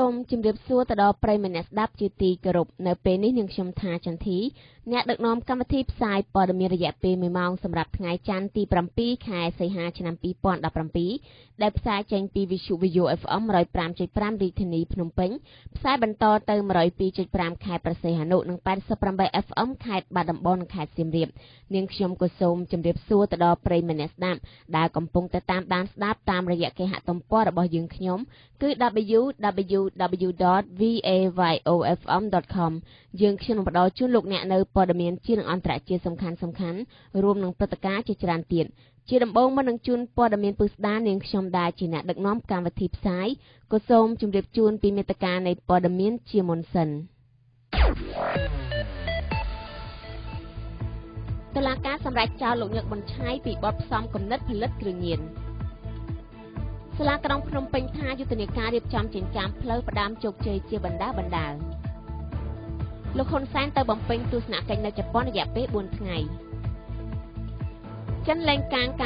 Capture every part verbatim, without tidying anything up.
Tom Jimdipsua, the dog preminence dapty group, no penny, Ningsham Taj and tea. Net the nom come a tip side, but the myriad pay me mount some rap night chanty, prampy, kai say hatch and pee pond up prampy. Left side chanty, we should be you if umroy pramchit pram ditany pnumping. Psyban taught them roy peached pram caper say a note and pass up by F. Um kite, badam bon cat sim rib. Ningsham Kosom Jimdipsua, the dog preminence damp. Dacompung the tam dance dap, tam rayaki hat on pot about Yunkyum. Good W. W. w w w dot v a y o f m dot com យើងខ្ញុំបដិជូនលោកអ្នកនៅព័ត៌មានជានិងអន្តរជាតិសំខាន់ៗរួមនឹងព្រឹត្តិការណ៍ជាច្រើនទៀតជាដំបូងមុននឹងជូនព័ត៌មានពិស្ដារនាងខ្ញុំដែលជាអ្នកដឹកនាំកម្មវិធីផ្សាយក៏សូមជម្រាបជូនពីមេត្តាការនៃព័ត៌មានជាមុនសិន តុលាការសម្រេចចោលលោកញឹកប៊ុនឆៃពីបទផ្សំគំនិតផលិតគ្រឿងញៀន សាលាក្រុងភ្នំពេញថាយុទ្ធនាការរៀបចំចិញ្ចើមផ្លូវផ្ដាំជោគជ័យជាបណ្ដាបណ្ដាលោកហ៊ុនសែនទៅបំពេញទស្សនកិច្ចនៅជប៉ុនរយៈពេល ព័ត៌មានជាតិចាស់ប្រិយមិត្តស្ដ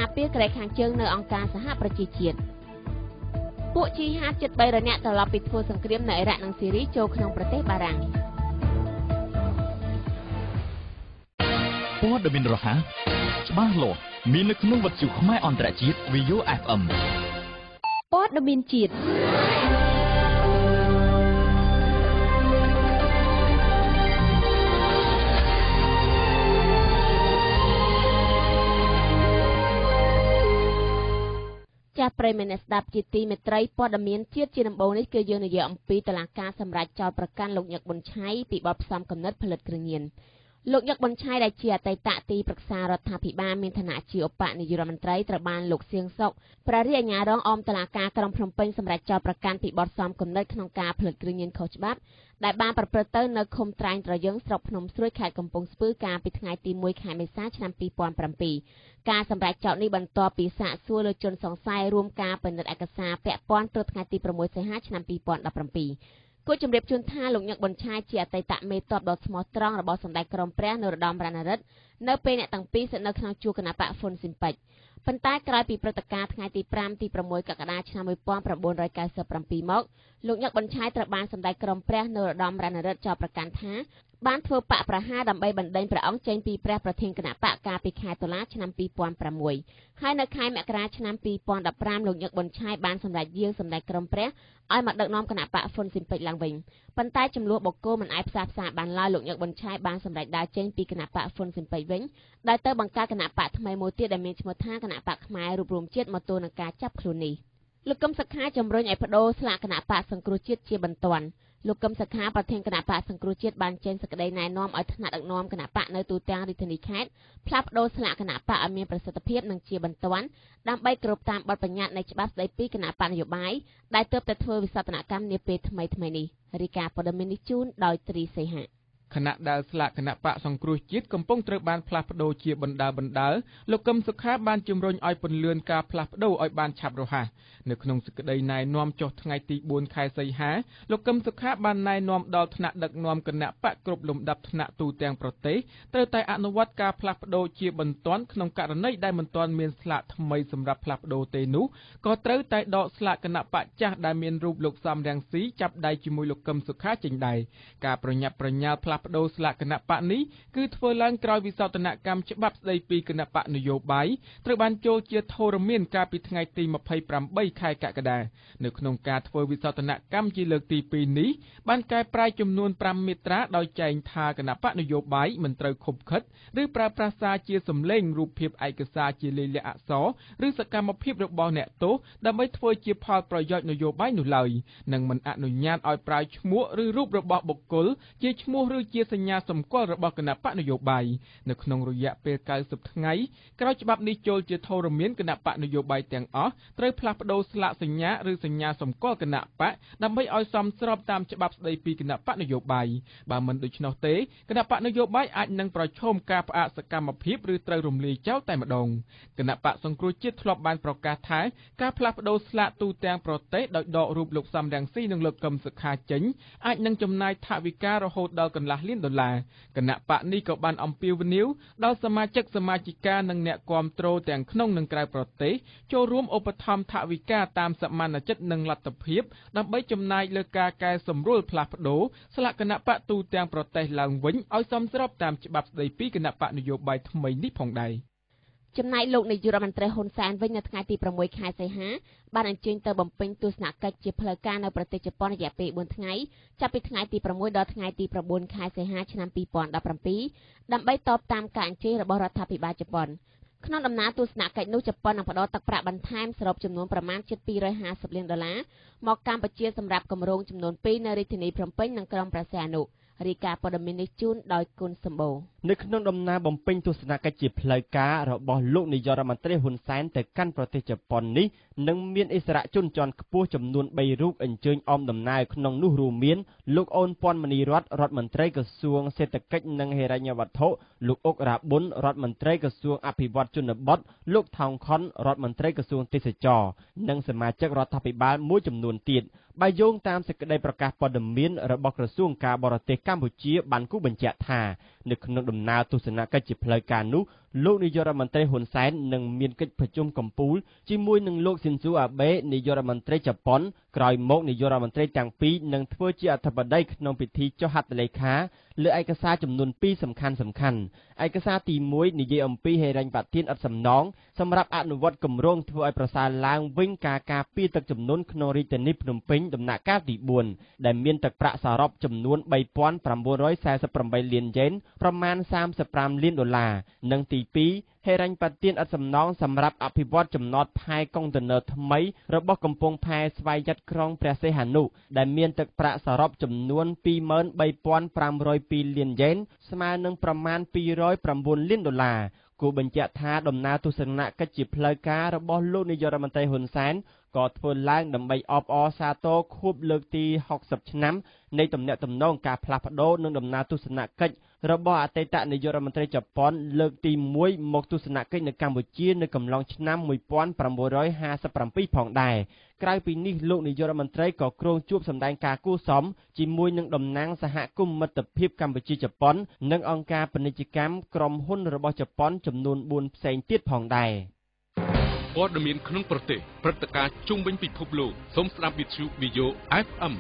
ាប់ជាទីមេត្រីព័ត៌មានជាតិជាដំបូងនេះគឺយើងនិយាយអំពីតុលាការសម្រេចចោលប្រកាន់លោកញឹកប៊ុនឆៃពីបទផ្សំគំនិតផលិតគ្រឿងញៀន លោកញឹកប៊ុនឆៃដែលជាអតីតទីប្រឹក្សារដ្ឋាភិបាលមានឋានៈជាឧបនាយករដ្ឋមន្ត្រីត្រូវបានលោកសៀងសុកប្រារិយអាជ្ញារងអមតុលាការក្រុងភ្នំពេញសម្រេចចោលប្រកាន់ពីបទផ្សំគំនិតក្នុងការផលិតគ្រឿងញៀនខុសច្បាប់ដែលបានប្រព្រឹត្តទៅនៅឃុំត្រាញត្រយឹងស្រុកភ្នំស្រួយខេត្តកំពង់ស្ពឺកាលពីថ្ងៃទី មួយ ខែមេសាឆ្នាំ ពីរពាន់ប្រាំពីរ គូជំរាបជូនថាលោកញឹកប៊ុនឆៃជាអតីតមេតបដ៏ស្មោះត្រង់របស់សម្ដេចក្រមព្រះនរោត្តមរណរដ្ឋនៅពេលអ្នកទាំងពីរសឹកនៅក្នុងជួរគណបកហ្វុនស៊ីមពេចប៉ុន្តែក្រោយពីព្រឹត្តិការណ៍ថ្ងៃទី ប្រាំ ទី ប្រាំមួយ កក្កដាឆ្នាំ ពីរពាន់ប្រាំមួយ ហើយនៅខែមករាឆ្នាំ ពីរពាន់ប្រាំមួយ ខែនរកនាំគណបកហ្វុនស៊ីមពេចឡើងវិញប៉ុន្តែចំនួនបុគ្គលមិនអាចផ្សះផ្សាបានឡើយលោកញឹកប៊ុនឆៃបានសម្ដេចដាចេញពីគណបកហ្វុនស៊ីមពេចវិញ ដោយទៅបង្កើតគណបកសង្គ្រោះជាតិជាបន្ទាន់ លោកកឹមសុខាជំរុញឲ្យបដូរស្លាកគណបកសង្គ្រោះជាតិជាបន្ទាន់ដើម្បីគ្រប់តាមបទបញ្ញត្តិនៃច្បាប់ស្ដីពីគណបកនយោបាយដែលទើបតែធ្វើវិសោធនកម្មនាពេលថ្មីៗនេះ ខណៈដែលស្លាកគណបកសង្គ្រោះជាតិកំពុងត្រូវបានផ្លាស់ប្ដូរជាបណ្ដាបណ្ដាលលោកកឹមសុខាបានជំរុញឲ្យពន្លឿនការផ្លាស់ប្ដូរឲ្យបានឆាប់រហ័សនៅក្នុងសេចក្ដីណែនាំចុះថ្ងៃទី មួយ ខែសីហាលោកកឹមសុខាបានណែនាំដល់ថ្នាក់ដឹកនាំគណៈបកគ្រប់លំដាប់ថ្នាក់ទូទាំងប្រទេសត្រូវតែអនុវត្តការផ្លាស់ប្ដូរជាបន្តក្នុងករណីដែលមិនទាន់មានស្លាកថ្មីសម្រាប់ផ្លាស់ប្ដូរទេនោះក៏ត្រូវតែដកស្លាកគណបកចាស់ដែលមានរូបលោកសំរាំងស៊ីចាប់ដៃជាមួយលោកកឹមសុខាចេញដែរការប្រញាប់ប្រញាល់ផ្លាស់ប្ដូរស្លាកគណបកនេះ គឺធ្វើឡើងក្រោយវិសោធនកម្មច្បាប់ស្ដីពីគណបកនយោបាយដែលត្រូវបានចូលជាធរមានកាលពីថ្ងៃទី ម្ភៃប្រាំបី ខែកក្កដានៅក្នុងការធ្វើវិសោធនកម្មជាលើកទីពីរនេះបានកែប្រែចំនួន ប្រាំ មាត្រាដោយចែងថាគណបកនយោបាយមិនត្រូវខុបខិតឬប្រើប្រាស់សារជាសម្លេងរូបភាពឯកសារជាលេខអក្សរឬសកម្មភាពរបស់អ្នកទោសដើម្បីធ្វើជាផលប្រយោជន៍នយោបាយនោះឡើយនិងមិនអនុញ្ញាតឲ្យប្រើឈ្មោះឬរូបរបស់បុគ្គលជាឈ្មោះឬជាសញ្ញាសម្គាល់ របស់គណៈបកនយោបាយនៅក្នុងរយៈពេល ៩០ ថ្ងៃក្រោយច្បាប់នេះចូលជាធរមានគណៈបកនយោបាយទាំងអស់ត្រូវផ្លាស់ប្ដូរស្លាកសញ្ញាឬសញ្ញាសម្គាល់គណៈបកដើម្បីឲ្យសមស្របតាមច្បាប់ស្ដីពីគណបកនយោបាយបើមិនដូច្នោះទេគណៈបកនយោបាយអាចនឹងប្រឈមការផ្អាកសកម្មភាពឬត្រូវរំលាយចោលតែម្ដងគណៈបកសង្គ្រោះជាតិធ្លាប់បានប្រកាសថាការផ្លាស់ប្ដូរស្លាកទូទាំងប្រទេសដោយដករូបលោកសំរងស៊ីនិងលោកកឹមសុខាចេញអាចនឹងចំណាយថវិការហូតដល់កន្លះ ដុល្លារលានដុល្លារ គណៈបកនេះក៏បានអំពាវនាវដល់សមាជិកសមាជិកានិងអ្នកគាំទ្រទាំងក្នុងនិងក្រៅប្រទេសចូលរួមឧបត្ថម្ភថវិកាតាមសមត្ថចិត្តនិងលទ្ធភាពដើម្បីចំណាយលើការកែសម្រួលផ្លាស់ប្ដូរស្លាកគណបកទូទាំងប្រទេសឡើងវិញឲ្យសមស្របតាមច្បាប់ស្ដីពីគណៈបកនយោបាយថ្មីនេះផងដែរ ចំណាយលោកនាយរដ្ឋមន្ត្រីហ៊ុនសែនវិញនៅថ្ងៃទី បួន ថ្ងៃចាប់ពីថ្ងៃទី ដល់ថ្ងៃទី ខែសីហាឆ្នាំ ពីរពាន់ដប់ប្រាំពីរ ដើម្បីតបតាមការអញ្ជើញរបស់រដ្ឋាភិបាលជប៉ុន ក្នុងដំណើរទស្សនកិច្ចនោះជប៉ុននឹងផ្ដល់ទឹកប្រាក់បន្ថែមសរុបចំនួនប្រមាណ ៧ពីររយហាសិបលានដុល្លារ មកកម្ពុជាសម្រាប់គម្រោងចំនួនពីរនៅរាជធានីភ្នំពេញ និងក្រុងព្រះសីហនុ រាយការណ៍ព័ត៌មាននេះជូនដោយគុណសម្បូរនៅក្នុងដំណើរបំពេញទស្សនកិច្ចជាផ្លូវការរបស់លោកនាយរដ្ឋមន្ត្រីហ៊ុនសែនទៅកាន់ប្រទេសជប៉ុននេះនឹងមានអិសរាជជនជាន់ខ្ពស់ចំនួន បីរូប អញ្ជើញអមដំណើរក្នុងនោះរួមមាន លោកអូនពាន់មនីរត រដ្ឋមន្ត្រីក្រសួងសេដ្ឋកិច្ចនិងហិរញ្ញវត្ថុ លោកអុករ៉ាប៊ុន រដ្ឋមន្ត្រីក្រសួងអភិវឌ្ឍន៍ជនបទ លោកថោងខុន រដ្ឋមន្ត្រីក្រសួងទេសចរណ៍ និងសមាជិករដ្ឋាភិបាលមួយចំនួនទៀត បាយយោងតាមសេចក្តីប្រកាសព័ត៌មានរបស់ក្រសួងការបរទេសកម្ពុជាបានគូបញ្ជាក់ថានៅក្នុងដំណើរទស្សនកិច្ចជាផ្លូវការនោះលោកនាយរដ្ឋមន្ត្រីហ៊ុនសែននឹងមានកិច្ចប្រជុំកំពូលជាមួយនឹងលោកស៊ិនស៊ូអាបេនាយរដ្ឋមន្ត្រីជប៉ុនក្រោយមកនាយរដ្ឋមន្ត្រីទាំងពីរនឹងធ្វើជាអត្ថបទក្នុងពិធីចុះហត្ថលេខាលើឯកសារចំនួន ពីរសំខាន់ៗឯកសារទីមួយនិយាយអំពីហិរញ្ញប្បទានអត់សំណងសម្រាប់អនុវត្តគម្រោងធ្វើឲ្យប្រសើរឡើងវិញការការពារទឹកចំនួនក្នុងរាជធានីភ្នំពេញដំណាក់កាលទី បួន ដែលមានទឹកប្រាក់សរុបចំនួន បីពាន់ប្រាំបួនរយសែសិបប្រាំបីលានយេនប្រមាណ សាមសិបប្រាំលានដុល្លារ និងទី ហិរញ្ញប្បទានអត់សំណងសម្រាប់អភិវឌ្ឍចំណតផែកុងតឺន័រថ្មីរបស់កំពង់ផែស្វយ័តក្រុងព្រះសីហនុដែលមានទឹកប្រាក់សរុបចំនួន ពីរម៉ឺនបីពាន់ប្រាំរយពីរលានយេន ស្មើនឹងប្រមាណ ពីររយប្រាំបួនលានដុល្លារ គូបញ្ជាក់ថាដំណើរទស្សនកិច្ចជាផ្លូវការរបស់លោកនាយរដ្ឋមន្ត្រីហ៊ុនសែន ក៏ធ្វើឡើងដើម្បីអបអរសាទរខួបលើកទី ហុកសិប ឆ្នាំនៃដំណាក់ដំណងការផ្លាស់ប្ដូរនិងដំណើរទស្សនកិច្ចរបស់អតីតនាយករដ្ឋមន្ត្រីជប៉ុនលើកទី មួយ មកទស្សនកិច្ចនៅកម្ពុជានៅកំឡុងឆ្នាំ ១៩៥៧ ផងដែរ ក្រៅពីនេះលោកនាយរដ្ឋមន្ត្រីក៏គ្រងជួបសម្ដែងការគួសមជាមួយនឹងតំណាងសហគមន៍មិត្តភាពកម្ពុជាជប៉ុននិងអង្គការពាណិជ្ជកម្មក្រុមហ៊ុនរបស់ជប៉ុនចំនួន ព័ត៌មានក្នុងប្រទេសព្រឹត្តិការណ៍ជុំវិញពិភពលោកសូមស្ដាប់វិទ្យុ F M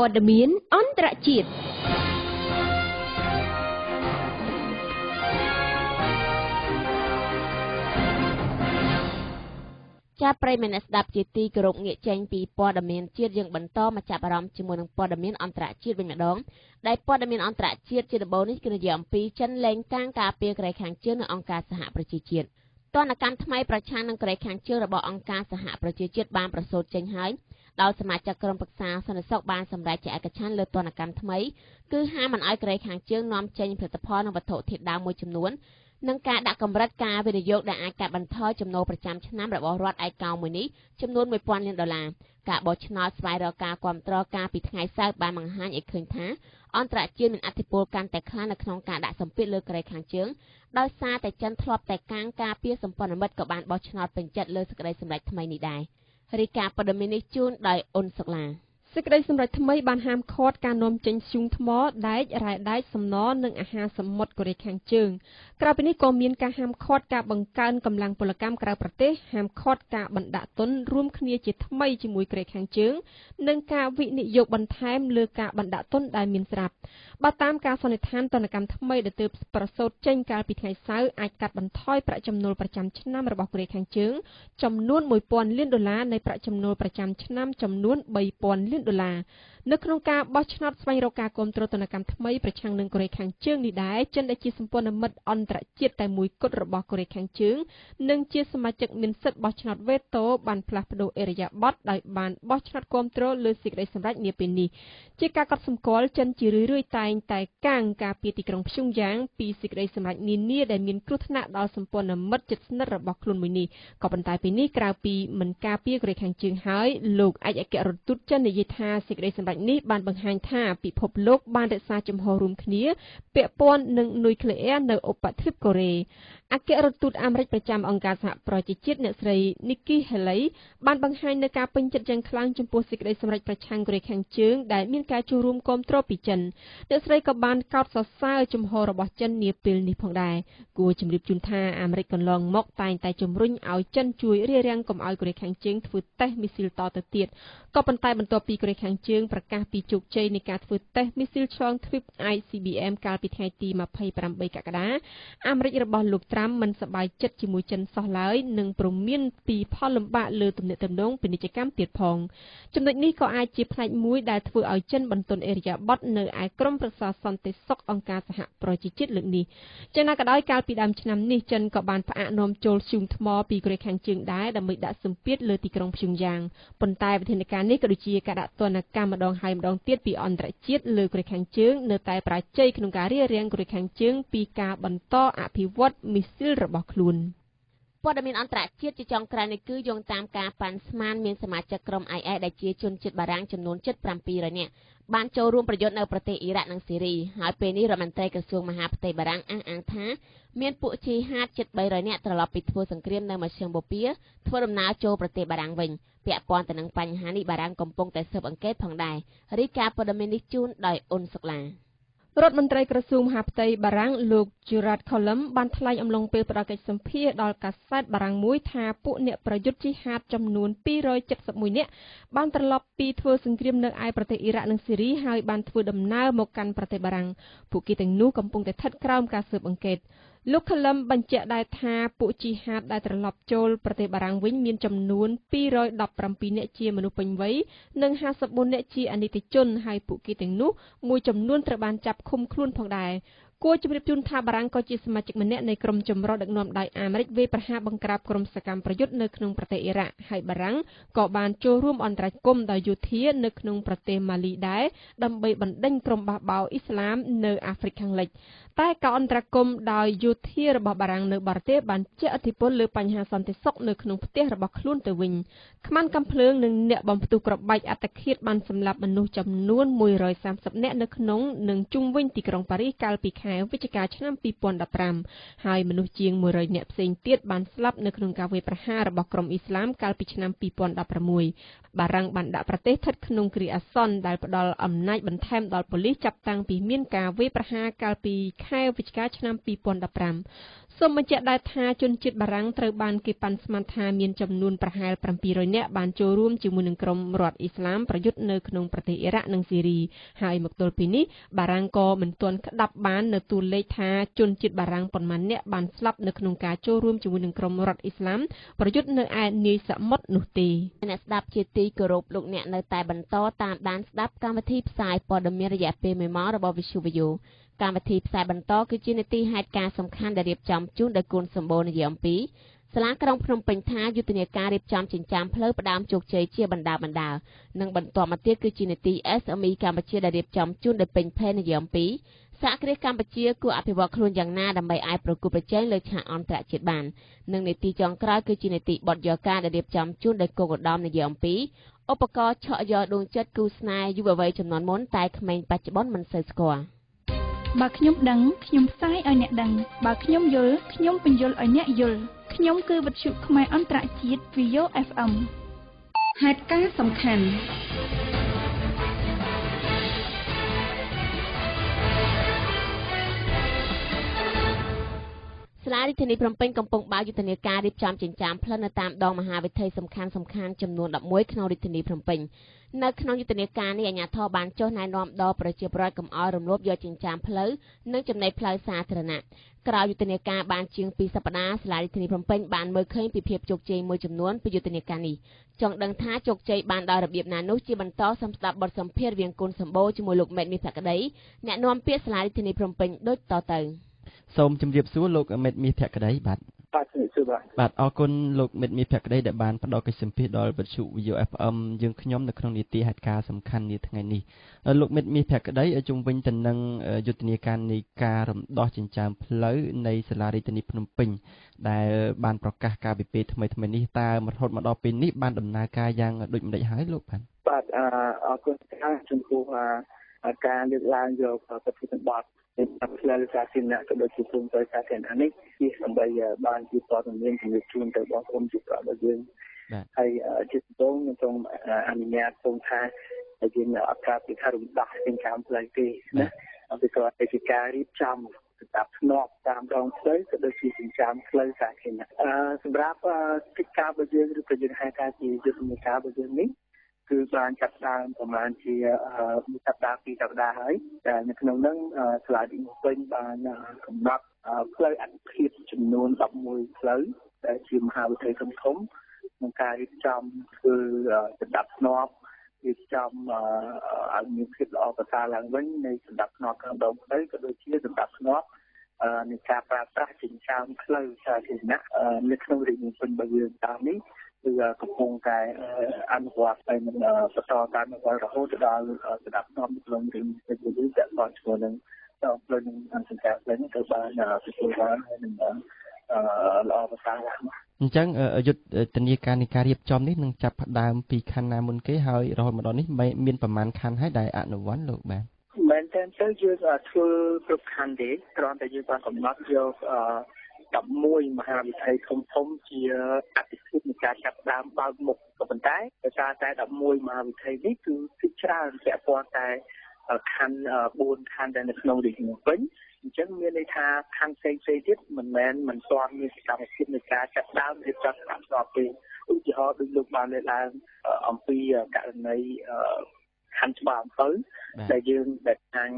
ព័ត៌មានអន្តរជាតិ ចាប់ប្រិយមិត្តស្ដាប់ជាទីគោរពងាកចេញពីព័ត៌មានជាតិយើងបន្តមកចាប់អារម្មណ៍ជាមួយនឹងព័ត៌មានអន្តរជាតិវិញម្ដងដែលព័ត៌មានអន្តរជាតិជាដំបូងនេះគឺនិយាយអំពីចិនលែងកាងការពារក្រែខាងជើងនៅអង្គការសហប្រជាជាតិតនកម្មថ្មីប្រឆាំងនឹងក្រែខាងជើងរបស់អង្គការសហប្រជាជាតិបានប្រសូតចេញហើយដោយសមាជិកក្រុមប្រឹក្សាសន្តិសុខបានសម្រេចជាឯកច្ឆ័នលើទនកម្មថ្មីគឺហាមមិនឲ្យក្រែខាងជើងនាំចេញផលិតផលនិងវត្ថុធាតុដើមមួយចំនួន និងការដាក់កម្រិតការវិនិយោគដែលអាចកាត់បន្ថយចំណូលប្រចាំឆ្នាំរបស់រដ្ឋឯកោមួយនេះចំនួន មួយពាន់លានដុល្លារ ការបោះឆ្នោតស្វ័យរកការគាំទ្រការពីថ្ងៃសៅរ៍បានបង្ហាញឲ្យឃេញថាអន្តរជាតិមានអធិពលកាន់តែខ្លាំងនៅក្នុងការដាក់សម្ពាធលើក្រែខាងជើងដោយសារតែចិនធ្លាប់តែកាងការពារសម្ព័ន្ធមិត្តក៏បានបោះឆ្នោតពេញចិត្តលើសេចក្ដីសម្រេចថ្មីនេះដែរ សេចក្តីសម្រេចថ្មីបានហាមឃាត់ការនាំចេញធ្យូងថ្មដែលរាយដាច់សំណនៅអាហារសមុទ្រកូរ៉េខាងជើងក្រៅពីនេះក៏មានការហាមឃាត់ការបង្កើនកម្លាំងពលកម្មក្រៅប្រទេសហាមឃាត់ការបណ្ដាក់ទុនរួមគ្នាជាថ្មីជាមួយកូរ៉េខាងជើងនិងការវិនិយោគបន្ថែមលើការបណ្ដាក់ទុនដែលមានស្រាប់បតាមការសន្និដ្ឋានទនកម្មថ្មីដែលទើបប្រសូតចេញកាលពីថ្ងៃសៅរ៍អាចកាត់បន្ថយប្រាក់ចំណូលប្រចាំឆ្នាំរបស់កូរ៉េខាងជើងចំនួន មួយពាន់លានដុល្លារនៅក្នុងការ បោះឆ្នោតស្វែងរកការគាំទ្រទនកម្មថ្មីប្រឆាំងនឹងកូរ៉េខាងជើងនេះដែរ ចិន ដែលជាសម្ព័ន្ធមិត្តអន្តរជាតិតែមួយគត់របស់កូរ៉េខាងជើង និងជាសមាជិកមានសិទ្ធិបោះឆ្នោតវេតូ បានផ្លាស់ប្ដូរឥរិយាបថដោយបានបោះឆ្នោតគាំទ្រលើសេចក្តីសម្រេចនាពេលនេះ ជាការកត់សម្គាល់ ចិន ជារឿយៗតែងតែកាងការពារទីក្រុងព្យុងយ៉ាង ពីសេចក្តីសម្រេចនានា ដែលមានគ្រោះថ្នាក់ដល់សម្ព័ន្ធមិត្តជិតស្និទ្ធរបស់ខ្លួនមួយនេះ ក៏ប៉ុន្តែពេលនេះក្រៅពីមិនការពារកូរ៉េខាងជើងហើយ លោកឯកអគ្គរដ្ឋទូតចិននិយាយថា ថា សេចក្តី សម្រេចនេះ បាន បង្ហាញ ថា ពិភព លោក បាន រក្សា ចំហ រួម គ្នា ពាក់ ព័ន្ធ នឹង នុយក្លេអ៊ែរ នៅ ឧបទ្វីប កូរ៉េ អគ្គ រដ្ឋ ទូត អាមេរិក ប្រចាំ អង្គការ សហ ប្រជា ជាតិ អ្នក ស្រី Nikki Haley បាន បង្ហាញ នៅ ការ ពេញចិត្ត យ៉ាង ខ្លាំង ចំពោះ សេចក្តី សម្រេច ប្រឆាំង កូរ៉េ ខាង ជើង ដែល មាន ការ ចូល រួម គាំទ្រ ពី ចិន អ្នក ស្រី ក៏ បាន កោត សរសើរ ចំហ របស់ ចិន នា ពេល នេះ ផង ដែរ គួរ ជំរាប ជូន ថា អាមេរិក កន្លង មក តែង តែ ជំរុញ ឲ្យ ចិន ជួយ រារាំង កុំ ឲ្យកូរ៉េ ខាង ជើង ធ្វើ តេស្ត មីស៊ីល ត ទៅ ទៀត ក៏ ប៉ុន្តែ បន្ទាប់ ពី កូរ៉េ ខាង ជើង ប្រកាស ពី ជោគជ័យ នៃ ការ ធ្វើ តេស្ត មីស៊ីល ឆ្លង ទ្វីប អាយ ស៊ី បី អែម កាល ពី ថ្ងៃ ទី ម្ភៃប្រាំបី កក្កដា អាមេរិក របស់ លោក ត្រាំ មិន សប្បាយ ចិត្ត ជាមួយ ចិន សោះ ឡើយ និង ព្រមមាន ពី ផល លំបាក លើ ទំនាក់ទំនង ពាណិជ្ជកម្ម ទៀត ផង ចំណុច នេះ ក៏ អាច ជា ផ្នែក មួយ ដែល ធ្វើ ឲ្យ ចិន បន្ទន់ អេរិយា ប័ត នៅ ឯ ក្រម ប្រឹក្សា សន្តិសុខ អង្គការ សហ ប្រជា ជាតិ លើក នេះ ចេះ ណា ក៏ ដោយ កាល ពី ដើម ឆ្នាំ នេះ ចិន ក៏ បាន ផ្អាក នាំ ចូល ធ្យូង ថ្ម ពី កូរ៉េ ខាង ជើង ដែរ ដើម្បី ដាក់ សម្ពាធ លើ ទី ក្រុង ព្យុង យ៉ាង ប៉ុន្តែ វិធាន ការ នេះ ក៏ ដូច ជា ការ ដាក់ ទណ្ឌ កម្ម ម្ដង ហើយ ម្ដង ទៀត ពី អន្តរ ជាតិ លើ កូរ៉េ ខាង ជើង នៅ តែ ប្រាជ័យ ក្នុង ការ រារាំង កូរ៉េ ខាង ជើង ពី ការ បន្ត អភិវឌ្ឍ មីស៊ីល របស់ ខ្លួន ព័ត៌មានអន្តរជាតិជាចុងក្រោយនេះគឺយោងតាមការប៉ាន់ស្មានមានសមាជិកក្រុម រដ្ឋមន្ត្រីក្រសួងមហាផ្ទៃ បារាំង លោក Gerard Collomb បាន ថ្លែង អំឡុងពេល ផ្ដល់ កិច្ចសម្ភាសន៍ ដល់ កាសែត បារាំង មួយ ថា ពួក អ្នក ប្រយុទ្ធ ជីហាត ចំនួន ពីរយឺតសិបមួយ នាក់ បាន ត្រឡប់ ពី ធ្វើ សង្គ្រាម នៅ ឯ ប្រទេស អ៊ីរ៉ាក់ និង សេរី ហើយ បាន ធ្វើ ដំណើរ មក កាន់ ប្រទេស បារាំង ពួក គេ ទាំង នោះ កំពុង តែ ស្ថិត ក្រោម ការ ស៊ើប អង្កេត លោក Collomb បញ្ជាក់ ដែរ ថា ពួក ជីហាត ដែល ត្រឡប់ ចូល ប្រទេស បារាំង វិញ មាន ចំនួន ពីរយដប់ប្រាំពីរ នាក់ ជា មនុស្ស ពេញវ័យ និង ហាសិបបួន នាក់ ជា អនីតិជន ហើយ ពួក គេ ទាំង នោះ មួយ ចំនួន ត្រូវ បាន ចាប់ ឃុំខ្លួន ផង ដែរ គួរជំរាបជូន ថា បារាំង ក៏ ជា សមាជិកម្នាក់ នៃ ក្រុម ចម្រុះ ដឹកនាំ ដោយ អាមេរិក វេ ប្រហារ បង្ក្រាប ក្រុម សកម្ម ប្រយុទ្ធ នៅ ក្នុង ប្រទេស អ៊ីរ៉ាក់ ហើយ បារាំង ក៏ បាន ចូល រួម អន្តរាគមន៍ ដោយ យោធា នៅ ក្នុង ប្រទេស ម៉ាលី ដែរ ដើម្បី បណ្ដេញ ក្រុម បះបោរ អ៊ីស្លាម នៅ អាហ្វ្រិក ខាង លិច តែ ការ អន្តរាគមន៍ ដោយ យោធា របស់ បារាំង នៅ បរទេស បាន ជះ ឥទ្ធិពល លើ បញ្ហា សន្តិសុខ នៅ ក្នុង ផ្ទះ របស់ ខ្លួន ទៅ វិញ ខ្មាន់ កំភ្លើង និង អ្នក បំផ្ទុះ ក្របបែក អត្តឃាត បាន សម្លាប់ មនុស្ស ចំនួន មួយរយសាមសិប នាក់ នៅ ក្នុង និង ជុំវិញ ទី ក្រុង ប៉ារីស កាល ពី ខែវិច្ឆិកា ឆ្នាំ ពីរពាន់ដប់ប្រាំ ហើយ មនុស្ស ជាង មួយរយ នាក់ ផ្សេង ទៀត បាន ស្លាប់ នៅ ក្នុង ការ វាយ ប្រហារ របស់ ក្រុម អ៊ីស្លាម កាល ពី ឆ្នាំ ពីរពាន់ដប់ប្រាំមួយ បារាំង បាន ដាក់ ប្រទេស ស្ថិត ក្នុង គ្រាអាសន្ន ដែល ផ្ដល់ អំណាច បន្ថែម ដល់ ប៉ូលីស ចាប់ តាំង ពី មាន ការ វាយ ប្រហារ កាល ពី ខែវិច្ឆិកា ឆ្នាំ ពីរពាន់ដប់ប្រាំ សូមបញ្ជាក់ដែរថាជនជាតិបារាំង ត្រូវ បាន គេ ប៉ាន់ស្មាន ថា មាន ចំនួន ប្រហែល ៧០០ នាក់ បាន ចូល រួម ជាមួយ នឹង ក្រុម រដ្ឋ អ៊ីស្លាម ប្រយុទ្ធ នៅ ក្នុង ប្រទេស អ៊ីរ៉ាក់ និង សេរី ហើយ មក ទល់ ពេល នេះ បារាំង ក៏ មិន ទាន់ ក្តាប់ បាន នៅ តួលេខ ថា ជនជាតិ បារាំង ប៉ុន្មាន នាក់ បាន ស្លាប់ នៅ ក្នុង ការ ចូល រួម ជាមួយ នឹង ក្រុម រដ្ឋ អ៊ីស្លាម ប្រយុទ្ធ នៅ ឯ នាយសមុទ្រ នោះ ទេ អ្នក ស្ដាប់ ជា ទី គោរព លោក អ្នក នៅ តែ បន្ត តាម ដាន ស្ដាប់ កម្មវិធី ផ្សាយ ព័ត៌មាន រយៈ ពេល មួយ ម៉ោង របស់ Visual View កម្មវិធីផ្សាយបន្តគឺជានីតិហេតុការណ៍សំខាន់ដែលរៀបចំជូនដោយគូនសម្បូរនាយអំពីសាលាក្រុងភ្នំពេញថាយុទ្ធនាការរៀបចំចិញ្ចើមផ្លូវផ្ដើមជោគជ័យជាបណ្ដាបណ្ដានឹងបន្តមកទៀតគឺជានីតិ បើខ្ញុំដឹងខ្ញុំផ្សាយឲ្យអ្នកដឹងបើខ្ញុំយល់ខ្ញុំបញ្យល់ឲ្យអ្នកយល់ខ្ញុំគឺវិទ្យុខ្មែរអន្តរជាតិ វី អូ អេហ្វអឹម ហេតុការណ៍សំខាន់ សាលារដ្ឋាភិបាលព្រំពេញកំពុងបើយុទ្ធនាការរៀបចំចិញ្ចើមផ្លិតនៅតាមដងមហាវិថីសំខាន់ៗចំនួន សូមជម្រាបសួរលោកអមិតមាសភក្តីបាទបាទអរគុណលោកអមិតមាសភក្តីដែលបានផ្ដល់កិច្ចសម្ភាសន៍ដល់វិទ្យុ វី អូ អេហ្វអឹម យើងខ្ញុំនៅក្នុងនីតិហេតុការណ៍សំខាន់នេះថ្ងៃនេះលោកអមិតមាសភក្តីជុំវិញទៅនឹងយុទ្ធនាការនៃការរំដោះចិញ្ចើមផ្លូវនៃសាលារដ្ឋាភិបាលព្រំពេញដែលបានប្រកាសកាលពីពេលថ្មីៗនេះតើរហូតមកដល់ពេលនេះបានដំណើរការយ៉ាងដូចម្តេចហើយលោកបាទ បាទអអរគុណច្រើនចំពោះការលើកឡើងយកប្រតិបត្តិបទតាមផ្លូវសាធារណៈក៏ដូចជាព្រមទាំងសាធារណៈនេះជាដើម្បីបានជាតតំណែងជំនួយជូនទៅបងប្អូនជាប្រដៅយើងហើយជាស្ទងនឹងសូមអនុញ្ញាតសូមថាឲ្យយើងអត្រាពិការរំដោះពីកម្មផ្លូវទេណាអភិបាលអេតិការៀបចំស្ដាប់ធ្នាប់តាមរងផ្លូវក៏ដូចជាចិញ្ចាមផ្លូវសាធារណៈសម្រាប់កិច្ចការរបស់យើងឬក៏យើងហៅថាជាយុទ្ធនាការរបស់យើងនេះគឺបានចាប់ផ្ដើមប្រមាណជាសប្ដាហ៍ពីរសប្ដាហ៍ហើយតែនៅក្នុងនឹងឆ្លើយទីពេញបានកំណត់ផ្លូវអនុភាពចំនួនelevenផ្លូវដែលជាមហាវិទ្យាល័យធំៗក្នុងការរៀបចំធ្វើស្ដាប់ធ្នាប់រៀបចំឲ្យមានភាពល្អប្រសើរឡើងវិញនៃសម្ដាប់ធ្នាប់ក្នុងដងផ្លូវក៏ដូចជាសម្ដាប់ធ្នាប់នៃការប្រើប្រាស់ចិញ្ចើមផ្លូវសាធារណៈនៅក្នុងរាជធានីភ្នំពេញរបស់យើងតាមនេះគឺកំពុងតែអនុវត្តតាមបន្តតាមអនុវត្តរហូតដល់សម្ដាប់ធ្នាប់ក្នុងរាជធានីភ្នំពេញរបស់យើងដែលបានធ្វើនឹងតាមផ្លូវនឹងអន្តរជាតិឡើងទៅបានទទួលបាននឹងល្អប្រសើរឡើងអញ្ចឹងយុទ្ធនាការនៃការរៀបចំនេះនឹងចាប់ផ្ដើមពីខណ្ឌណាមុនគេហើយរហូតមកដល់នេះមានប្រមាណខណ្ឌហើយដែលអនុវត្តលោកបាទមែនតើទៅយើងធ្វើគ្រប់ខណ្ឌទេគ្រាន់តែយើងបានកំណត់យកelevenមហាវិទ្យាល័យធំធំជាអតិភិបនៃការចាប់ផ្ដើមបើកមុខក៏ប៉ុន្តែដោយសារតែelevenមហាវិទ្យាល័យនេះគឺច្រើនពាក់ព័ន្ធតែខណ្ឌfourខណ្ឌដែលនៅក្នុងរាជធានីភ្នំពេញអញ្ចឹងមានន័យថាខណ្ឌផ្សេងផ្សេងទៀតមិនមែនមិនស្ទាន់មានសកម្មភាពនៃការចាប់ដើមរៀបចំតាមស្របពេលឧទាហរណ៍ដូចលោកបានលើកឡើងអំពីករណីខណ្ឌច្បារអំពៅដែលយើងដែលខាង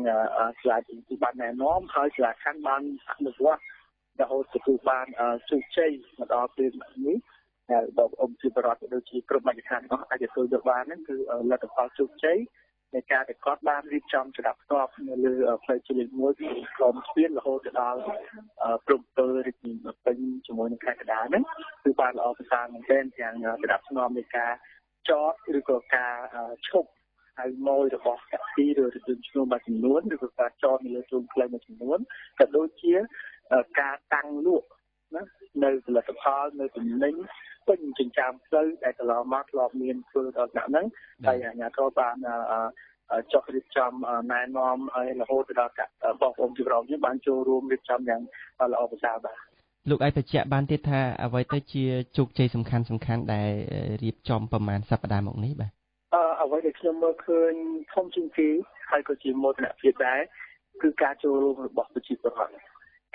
ស្លាទីទីបានណែនាំហើយស្លាខណ្ឌបានអនុវត្តរហូតទទួលបានជោគជ័យមកដល់ពេលនេះដែលបងអ៊ំជាបរដ្ឋដូចជាក្រុមអង្គការរបស់អាចទទួលយកបានហ្នឹងគឺលទ្ធផលជោគជ័យនៃការដែលគាត់បានរៀបចំស្ដាប់ស្ទាប់នៅលើផ្លូវជាតិមួយគឺក្រុមស្ពានរហូតដល់ព្រំព្រើរាជធានីភ្នំពេញជាមួយនឹងខេត្តកណ្ដាលហ្នឹងគឺបានល្អប្រសើរមែនទែនទាំងស្ដាប់ស្នំនៃការចតឬក៏ការឈប់ហើយម៉ួយរបស់កាស៊ីឬរថយន្តឈ្នួលមួយចំនួនឬក៏ការចតនៅលើជើងផ្លូវមួយចំនួនក៏ដូចជាការតាំងលក់ណានៅផលិតផលនៅទំនិញពេញចិញ្ចើមផ្លូវដែលកន្លងមកធ្លាប់មានធ្វើដល់ឆ្នាំហ្នឹងហើយអាជ្ញាធរបានចុះរៀបចំណែនាំឲ្យរហូតដល់បងប្អូនជីវរងយើងបានចូលរួមរៀបចំយ៉ាងល្អប្រសើរបាទលោកឯកបច្ចៈបានទៀតថាអ្វីទៅជាជោគជ័យសំខាន់សំខាន់ដែលរៀបចំប្រមាណសប្តាហ៍មកនេះបាទអឺអ្វីដែលខ្ញុំមើលឃើញធំជាងគេហើយក៏ជាមោទនភាពដែរគឺការចូលរួមរបស់ប្រជាពលរដ្ឋ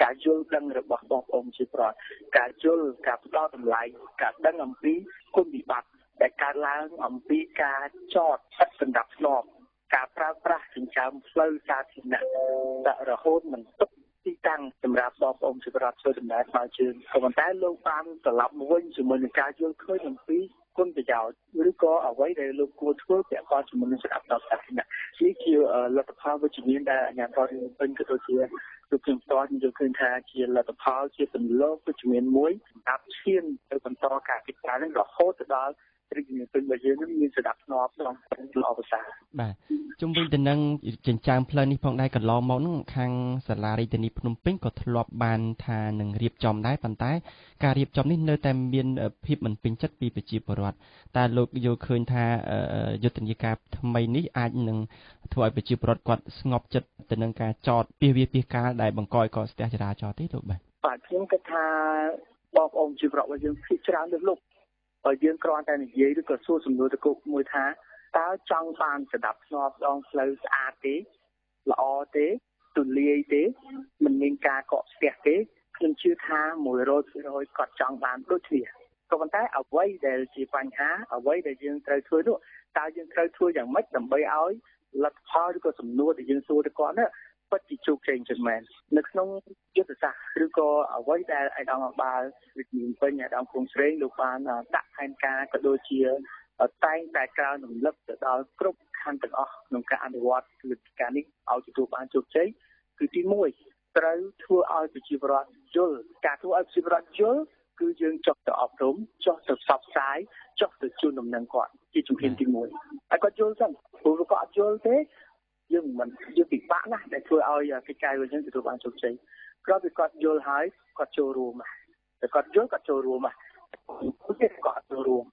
ការយល់ដឹងរបស់បងប្អូនជាប្រតការយល់ការផ្ដល់តម្លៃការដឹងអំពីគុណវិបត្តិដែលកើតឡើងអំពីការចតឥតសណ្ដាប់ធ្នាប់ការប្រើប្រាស់ចិញ្ចើមផ្លូវសាធារណៈដែលរហូតមិនទុកទីតាំងសម្រាប់បងប្អូនជាប្រតធ្វើដំណើរមកជើងក៏ប៉ុន្តែលោកបានត្រឡប់មកវិញជាមួយនឹងការយល់ឃើញអំពីគុណប្រយោជន៍ឬក៏អ្វីដែលលោកគួរធ្វើពាក់ព័ន្ធជាមួយនឹងសកម្មភាពសាធារណៈនេះជាលទ្ធផលវិជ្ជមានដែលអាជ្ញាធរនឹងពេញក៏ដូចជាគឺខ្ញុំតតយើងឃើញថាជាលទ្ធផលជាទម្លាប់វិជ្ជមានមួយសម្រាប់ឈានទៅបន្តការពិចារណារហូតទៅដល់រាជធានីភ្នំពេញរបស់យើងមានស្ដាប់ធ្នាប់ក្នុងល្អប្រសើរបាទជុំវិញទៅនឹងចិញ្ចើមផ្លូវនេះផងដែរកន្លងមកហ្នឹងខាងសាលារាជធានីភ្នំពេញក៏ធ្លាប់បានថានឹងរៀបចំដែរប៉ុន្តែការរៀបចំនេះនៅតែមានភាពមិនពេញចិត្តពីប្រជាពលរដ្ឋតើលោកយល់ឃើញថាយុទ្ធនាការថ្មីនេះអាចនឹងធ្វើឲ្យប្រជាពលរដ្ឋគាត់ស្ងប់ចិត្តទៅនឹងការចតពាសវាលពាសកាលដែលបង្កឲ្យកកស្ទះចរាចរណ៍ទេលោកបាទបាទខ្ញុំគិតថាបងប្អូនជីវរដ្ឋរបស់យើងភាគច្រើនលើលោកហើយយើងគ្រាន់តែនិយាយឬក៏សួរសំណួរទៅគុកមួយថាតើចង់បានស្ដាប់ស្នាប់ដងផ្លូវស្អាតទេល្អទេទូលាយទេមិនមានការកកស្ទះទេខ្ញុំជឿថា one hundred percent គាត់ចង់បានដូចគ្នាក៏ប៉ុន្តែអ្វីដែលជាបញ្ហាអ្វីដែលយើងត្រូវធ្វើនោះតើយើងត្រូវធ្វើយ៉ាងម៉េចដើម្បីឲ្យលទ្ធផលឬក៏សំណួរដែលយើងសួរទៅគាត់នោះពិតជាជោគជ័យជាមែននៅក្នុងយុទ្ធសាស្ត្រឬក៏អ្វីដែលឯកឧត្តមអង្គបាលវិទ្យាពេញឯកឧត្តមគង់ស្រេងលោកបានដាក់ផែនការក៏ដូចជាតែងតែកើនរំលឹកទៅដល់គ្រប់ខណ្ឌទាំងអស់ក្នុងការអនុវត្តវិធានការនេះឲ្យទទួលបានជោគជ័យគឺទីoneត្រូវធ្វើឲ្យប្រជាពលរដ្ឋយល់ការធ្វើឲ្យប្រជាពលរដ្ឋយល់គឺយើងចុះទៅអប់រំចុះទៅផ្សព្វផ្សាយចុះទៅជូនដំណឹងគាត់ជាជំហានទីoneហើយគាត់យល់សិនព្រោះគាត់អត់យល់ទេយើងមិនយើងពិបាកណាស់ដែលធ្វើឲ្យកិច្ចការរបស់យើងទទួលបានជោគជ័យព្រោះវាគាត់យល់ហើយគាត់ចូលរួមតែគាត់យល់គាត់ចូលរួមហ្នឹងគឺគាត់ចូលរួម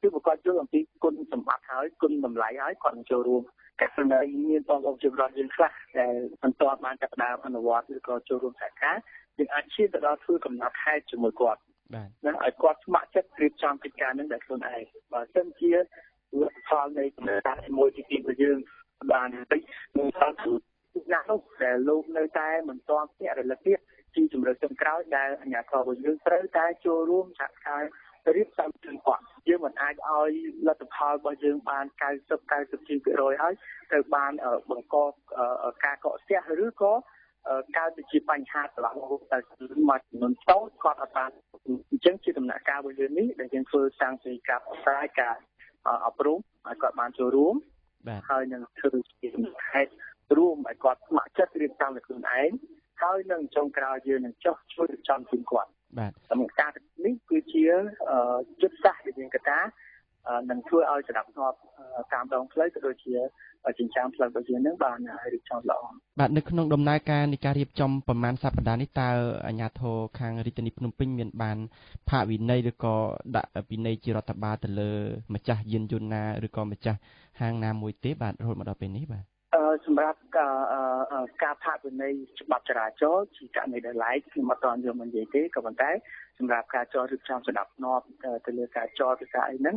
គឺគាត់យល់អំពី គុណសម្បត្តិហើយគុណតម្លៃហើយគាត់នឹងចូលរួមកសិកម្មមានតបអបជីវរដ្ឋយើងខ្លះដែលមិនទាន់បានចាប់ផ្ដើមអនុវត្តឬក៏ចូលរួមសហការយើងអាចឈានទៅដល់ធ្វើកំណត់ខែជាមួយគាត់ណាឲ្យគាត់ស្ម័គ្រចិត្តរៀបចំកិច្ចការនឹងដោយខ្លួនឯងបើមិនជាលទ្ធផលនៃគណៈមួយទីពីរយើងបានតិចនឹងថាណាស់នោះតែលោកនៅតែមិនទាន់ជារលឹកទៀតជាជំរឿនក្រោយដែលអាជ្ញាធររបស់យើងត្រូវតែចូលរួមសហការរៀបចំទាំងគាត់យើងមិនអាចឲ្យលទ្ធផលរបស់យើងបានninety to ninety-two percent ហើយទៅបានបង្កការកកស្ទះឬក៏ការទៅជាបញ្ហាប្រឡងរបស់តែមួយចំនួនតូចគាត់អាចបានអញ្ចឹងជាដំណាក់កាលរបស់យើងនេះដែលយើងធ្វើសាងសីកាប់អស្រ័យការអប់រំឲ្យគាត់បានចូលរួមហើយនឹងធ្វើជាហេតុរួមឲ្យគាត់ស្ម័គ្រចិត្តរៀបចំតែខ្លួនឯងហើយនឹងចុងក្រោយយើងនឹងចោះជួយរៀបចំជូនគាត់បាទតាមការនេះគឺជាយុទ្ធសាស្ត្រវិញ្ញាណកតានឹងជួយឲ្យស្ដាប់ស្ងប់តាមដងផ្លូវក៏ដូចជាចិញ្ចាំផ្លូវរបស់យើងនឹងបានរៀបចំល្អបាទនៅក្នុងដំណើរការនៃការរៀបចំប្រមាណសប្តាហ៍នេះតើអាជ្ញាធរខាងរាជធានីភ្នំពេញមានបានផាកវិន័យឬក៏ដាក់វិន័យជារដ្ឋបាលទៅលើម្ចាស់យានយន្តណាឬក៏ម្ចាស់ហាងណាមួយទេបាទរហូតមកដល់ពេលនេះបាទសម្រាប់ការការផាកវិន័យច្បាប់ចរាចរណ៍ជាករណីដែលឡែកខ្ញុំអត់ទាន់យកមកនិយាយទេក៏ប៉ុន្តែសម្រាប់ការចររៀបចំស្ដាប់ស្ងប់ទៅលើការចរពិសាអីហ្នឹង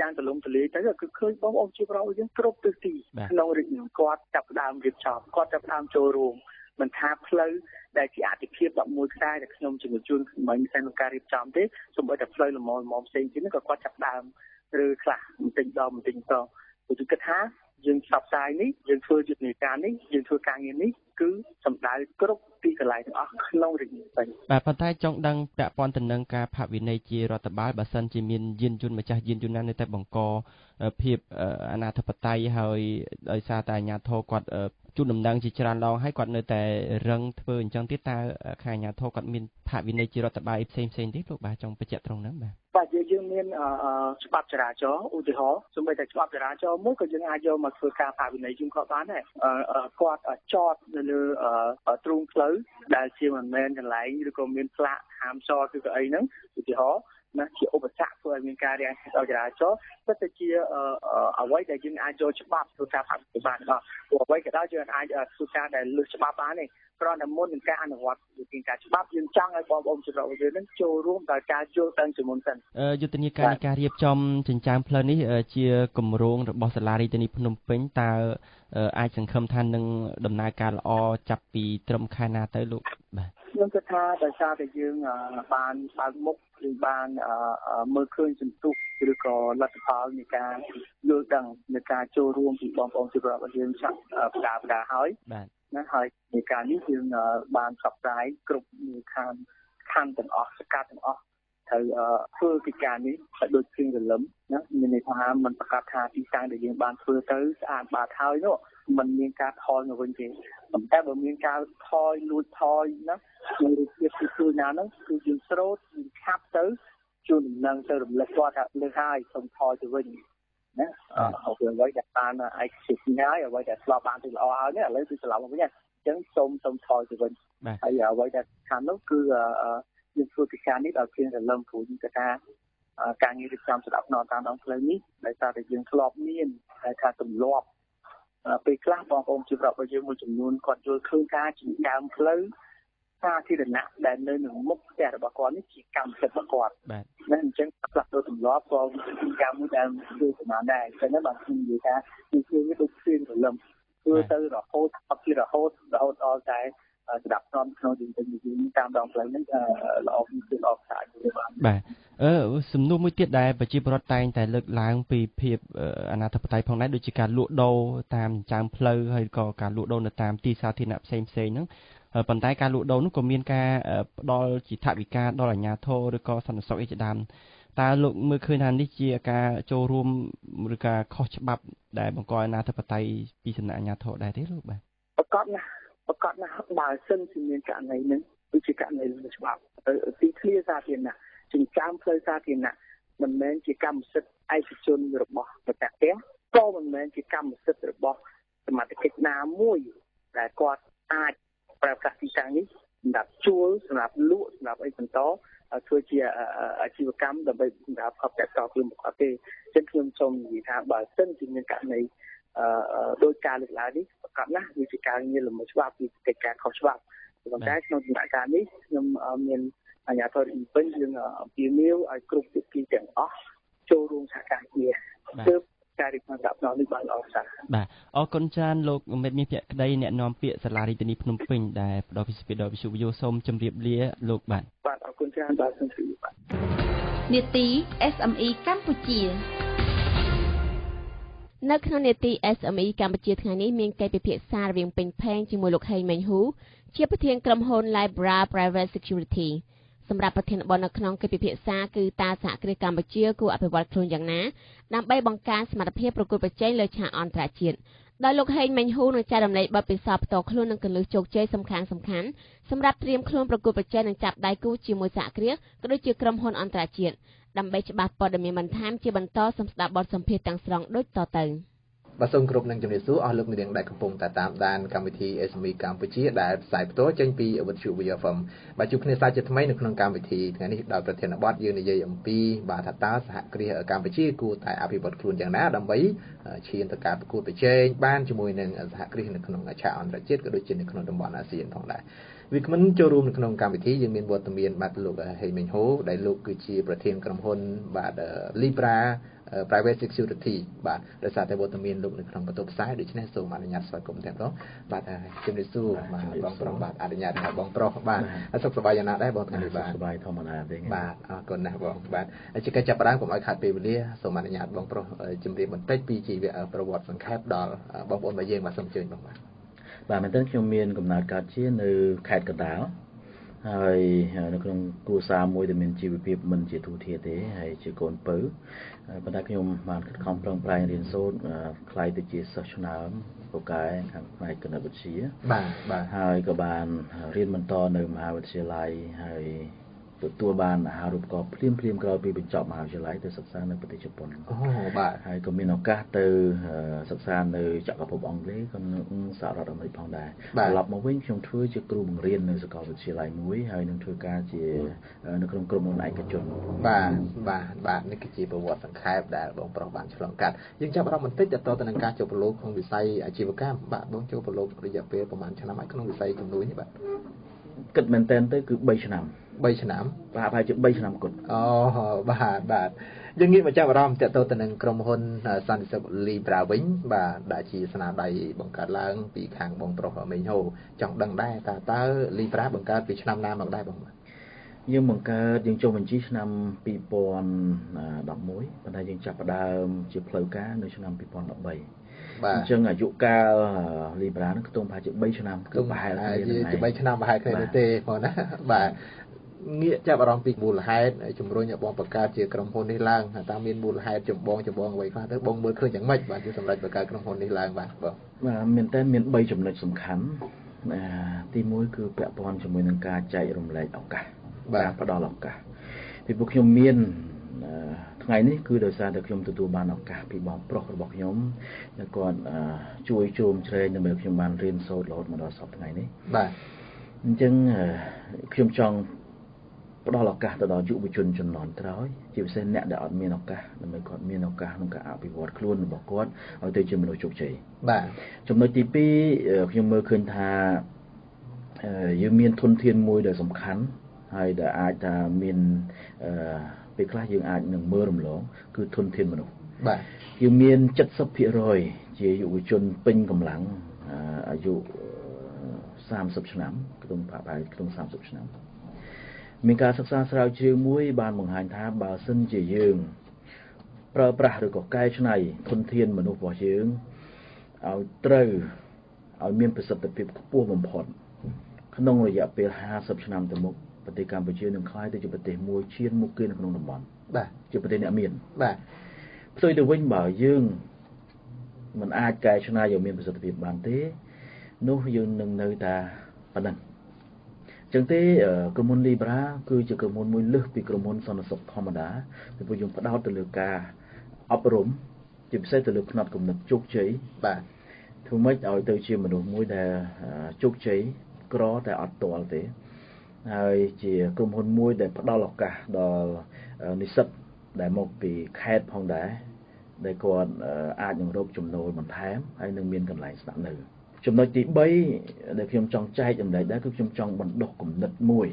យ៉ាងទូលំទូលាយទៅគឺឃើញបងប្អូនជាប្រោយើងគ្រប់ទិសទីក្នុងរាជធានីគាត់ចាប់ផ្ដើមរៀបចំគាត់ចាប់ផ្ដើមចូលរួមមិនថាផ្លូវដែលជាអតិភិបelevenខ្សែដែលខ្ញុំជំរុញជូនមិនមែនក្នុងការរៀបចំទេសូម្បីតែផ្លូវលំមៗផ្សេងទៀតក៏គាត់ចាប់ផ្ដើមឬខ្លះបន្តិចដល់បន្តិចតទៅគឺគិតថាយើងផ្សព្វផ្សាយនេះយើងធ្វើយុទ្ធនាការនេះយើងធ្វើការងារនេះគឺសំដៅគ្រប់ទីកន្លែងទាំងអស់ក្នុងរាជធានីពេញបាទប៉ុន្តែចង់ដឹងពាក់ព័ន្ធទៅនឹងការផាកវិន័យជារដ្ឋបាលបើសិនជាមានយានយន្តម្ចាស់យានយន្តណានៅតែបង្កភាពអនាធិបតេយ្យហើយដោយសារតែអាជ្ញាធរគាត់ជូនដំណឹងជាច្រើនដងហើយគាត់នៅតែរឹងធ្វើអញ្ចឹងទៀតតើខាងអាជ្ញាធរគាត់មានផាកវិន័យជារដ្ឋបាលផ្សេងផ្សេងទៀតលោកបាទចង់បញ្ជាក់ត្រង់ហ្នឹងបាទបាទយើងមានច្បាប់ចរាចរណ៍ឧទាហរណ៍សូម្បីតែច្បាប់ចរាចរណ៍មួយក៏យើងអាចយកមកធ្វើការផាកវិន័យជូនគាត់បានដែរគាត់ចតនៅលើទ្រូងផ្លូវដែលជាមិនមែនកន្លែងឬក៏មានផ្លាកហាមចតឬក៏អីហ្នឹងឧទាហរណ៍ណាជាឧបសគ្គធ្វើឲ្យមានការរាំងស្ទះចរាចរណ៍ពិតតែជាអ្វីដែលយើងអាចយកច្បាប់ធ្វើការផាកវិន័យបានដល់ព្រោះអ្វីក៏ដោយយើងអាចធ្វើការដែលលើសច្បាប់បានទេគ្រាន់តែមុននឹងការអនុវត្តយុទ្ធនាការច្បាប់យើងចង់ឲ្យបងប្អូនជនរបស់យើងនឹងចូលរួមដល់ការយល់ដឹងជាមុនសិនយុទ្ធនាការនៃការរៀបចំចិញ្ចើមផ្លូវនេះជាគម្រោងរបស់សាលារាជធានីភ្នំពេញតើអាចសង្ឃឹមថានឹងដំណើរការល្អចាប់ពីត្រឹមខែណាទៅលោកបាទខ្ញុំគិតថាដោយសារតែយើងបានបើកមុខឬបានមើលឃើញសន្ទុះឬក៏លទ្ធផលនៃការយល់ដឹងនៃការចូលរួមពីបងប្អូនជនរបស់យើងចាក់ផ្ដាផ្ដាហើយបាទណាហើយនៃការនេះយើងបានផ្សព្វផ្សាយគ្រប់នីខានខាងទាំងអស់សកាទាំងអស់ត្រូវធ្វើពីការនេះឲ្យដូចជារលឹមណាមានន័យថាมันប្រកាសថាទីតាំងដែលយើងបានធ្វើទៅស្អាតបាត់ហើយនោះมันមានការថយនៅវិញទេប៉ុន្តែបើមានការថយលួចថយណាគឺរូបភាពទីទួលណានោះគឺយើងស្រោតយើងឆាប់ទៅជួនដំណឹងទៅរំលឹកគាត់ថាលើហើយសូមថយទៅវិញណាអរគុណអ្វីដែលបានឯកសិទ្ធិហើយអ្វីដែលឆ្លប់បានទីល្អហើយនេះឥឡូវគឺឆ្លប់មកវិញអញ្ចឹងសូមសូមថយទៅវិញហើយអ្វីដែលសំខាន់នោះគឺយើងធ្វើពិការនេះដល់ជារលឹមព្រោះយើងថាការងាររៀបចំស្ដាប់តាមដងផ្លូវនេះដោយសារតែយើងធ្លាប់មានហើយថាទម្លាប់ពេលខ្លះបងប្អូនជីវរដ្ឋរបស់យើងមួយចំនួនគាត់យល់ឃើញការចិញ្ចើមផ្លូវសាធារណៈដែលនៅក្នុងមុខផ្ទះរបស់គាត់នេះជាកម្មសិទ្ធិរបស់គាត់ណាអញ្ចឹងផ្លាស់ប្ដូរទម្លាប់ផងជាកម្មមួយដែលគឺសមានដែរអញ្ចឹងបើខ្ញុំនិយាយថាគឺគឺវាដូចជារលឹមធ្វើទៅរហូតអត់ពីរហូតរហូតដល់តែស្ដាប់ស្នំក្នុងជីវិតយើងតាមដងផ្លូវនេះល្អគឺល្អខ្លាំងទេបាទបាទអឺសំណួរមួយទៀតដែរប្រជាពលរដ្ឋតែងតែលើកឡើងពីភាពអនាធិបតេយ្យផងដែរដូចជាការលក់ដូរតាមចិញ្ចើមផ្លូវហើយក៏ការលក់ដូរនៅតាមទីសាធារណៈផ្សេងផ្សេងហ្នឹងប៉ុន្តែការលក់ដូរនោះក៏មានការផ្ដល់ជាថវិកាដល់អាជ្ញាធរឬក៏សន្តិសុខឯកជាដើម Ta look Mukhandichia Joe room Ruka Koch Bab Diabonko and Atapati piece and Anyato that is over. A cotton a cotton by some in Canadian, which you can't lose as well. It clears out in that. She can't close out in that. The man she comes up, I should your box, but that there. Government she comes up the box, the mother kick now more you. That got art, perhaps Chinese, that jewels, and that looks, and that isn't all. A Twitter, a Chivacam, the big up that talking of a gentleman song we have by sending the company, uh, those kind of ladies, a cutna, which you can yell much swap, which take care of swap. The national Nakanis, I mean, and I thought in Benjamin, a female, I grouped the kids and off showrooms. I can't hear. Carry on up now, the one officer. But all concern look, made me get day net non peer salary to nip pin that office bid of you some chimney blear look back. But all concern doesn't feel bad. Niti S M E Campuchia. នៅក្នុងនេតិ S M E កម្ពុជាថ្ងៃនេះមានកិច្ចពិភាក្សារវាងពេញផែងជាមួយលោកហេងមេងហ៊ូជាប្រធានក្រុមហ៊ុន Libra Private Security សម្រាប់ប្រធានបទនៅក្នុងកិច្ចពិភាក្សាគឺតើសហគ្រាសកម្ពុជាគួរអភិវឌ្ឍខ្លួនយ៉ាងណាដើម្បីបង្កើនសមត្ថភាពប្រកួតប្រជែងលើឆាកអន្តរជាតិដោយលោកហេងមេងហ៊ូនឹងចែករំលែកបទពិសោធន៍ផ្ទាល់ខ្លួននិងគន្លឹះជោគជ័យសំខាន់ៗសម្រាប់ត្រៀមខ្លួនប្រកួតប្រជែងនឹងចាប់ដៃគូជាមួយសហគ្រាសក៏ដូចជាក្រុមហ៊ុនអន្តរជាតិ ដើម្បីច្បាស់ព័ត៌មានបន្ថែមជាបន្តសម្រាប់បទសម្ភាសន៍ទាំងស្រុងដូចតទៅបាទសូមគោរពនឹងជំរាបសួរអស់លោកអ្នកនាងដែលកំពុងតាមដានកម្មវិធី S M E កម្ពុជាដែលផ្សាយផ្ទាល់ចេញពីវិទ្យុ វិក្កាមចូលរួមក្នុងកម្មវិធីយើងមានវត្តមានបាទលោកហេងមេងហ៊ូដែលលោកគឺជាប្រធានក្រុមហ៊ុនបាទ Libra Private Security បាទដោយសារតែវត្តមានលោកនៅក្នុងបន្ទប់ផ្សាយដូច្នេះសូមអនុញ្ញាតស្វាគមន៍ទាំងបងបាទជំរាបសួរបាទបងប្រុសបាទអនុញ្ញាតបងប្រុសបាទអសុខសប្បាយយ៉ាងណាដែរបងថ្ងៃនេះបាទអរគុណណាស់បងបាទជាកិច្ចចាប់ផ្ដើមកុំឲ្យខាតពេលវេលាសូមអនុញ្ញាតបងប្រុសជំរាបបន្តិចពីជីវប្រវត្តិសង្ខេបដល់បងប្អូនរបស់យើងបាទសូមជើញបងបាទ បាទមែនទែនខ្ញុំមានកំណត់កើតជានៅខេត្តកណ្ដាលហើយក្នុងគ្រួសារមួយដែលមានជីវភាពមិនជាទូធាទេហើយជាកូនពៅប៉ុន្តែខ្ញុំបានខិតខំប្រឹងប្រែងរៀនសូត្រខ្ល้ายទៅជាសិស្សឆ្នើមពូកែខាងផ្នែកគណិតវិទ្យាបាទហើយក៏បានរៀនបន្តនៅមហាវិទ្យាល័យហើយ ទទួលបានអរូបករណ៍ភ្លាមៗក្រោយពីបញ្ចប់មហាវិទ្យាល័យទៅសិក្សានៅចក្រភពអង់គ្លីសក្នុងសារដ្ឋអាមេរិកផងដែរ បាទបាទយើងនិយាយមកចាប់អារម្មណ៍តើតើទៅនឹងក្រុមហ៊ុន អញ្ចឹងអាយុកាល Libra នឹងខ្ទង់ប្រហែលជា 3 ឆ្នាំគឺប្រហែលជា ថ្ងៃនេះគឺដោយសារតែខ្ញុំទទួលបានឱកាសពីបងប្រុសរបស់ខ្ញុំ ពេលខ្លះយើងអាចនឹងមើលរំលងគឺធនធានមនុស្សបាទគឺមាន 70% ជាយុវជនពេញកម្លាំងអាយុ 30 ឆ្នាំក្នុងប្រហែលក្នុង 30 ឆ្នាំមានការសិក្សាស្រាវជ្រាវមួយបានបង្ហាញថាបើសិនជាយើងប្រើប្រាស់ឬក៏កែច្នៃធនធានមនុស្សរបស់យើងឲ្យត្រូវឲ្យមានប្រសិទ្ធភាពខ្ពស់បំផុតក្នុងរយៈពេល 50 ឆ្នាំទៅមុខ ប្រទេសកម្ពុជានឹងខ្លាយទៅជាប្រទេសមួយឈានមុខគេនៅក្នុងតំបន់ បាទ ជា ប្រទេស អ្នក មាន បាទ ផ្ទុយ ទៅ វិញ បើ យើង មិន អាច កែ ច្នៃ ឲ្យ មាន ប្រសិទ្ធភាព បាន ទេ នោះ យើង នឹង នៅ តែ ប៉ុណ្ណឹង អញ្ចឹង ទេ ក្រុមហ៊ុន Libra គឺជា ក្រុមហ៊ុន មួយ លើស ពី ក្រុមហ៊ុន សន្តិសុខ ធម្មតា ពី ព្រោះ យើង ផ្ដោត ទៅ លើ ការ អប់រំ ជា ពិសេស ទៅ លើ ផ្នែក គំនិត ជោគជ័យ បាទ ធ្វើ ម៉េច ឲ្យ ទៅ ជា មនុស្ស មួយ ដែល ជោគជ័យ ក្រ តែ អត់ ទាល់ ទេហើយជាក្រុមហ៊ុនមួយដែលផ្ដល់ឱកាសដល់និស្សិតដែលមកពីខេត្តផងដែរដែលគាត់អាចនឹងរកចំណូលបន្ថែមហើយនឹងមានកន្លែងស្នាក់នៅចំណុចទីបីដែលខ្ញុំចង់ចែកចំណែកដែរគឺខ្ញុំចង់បណ្ដុះគំនិតមួយ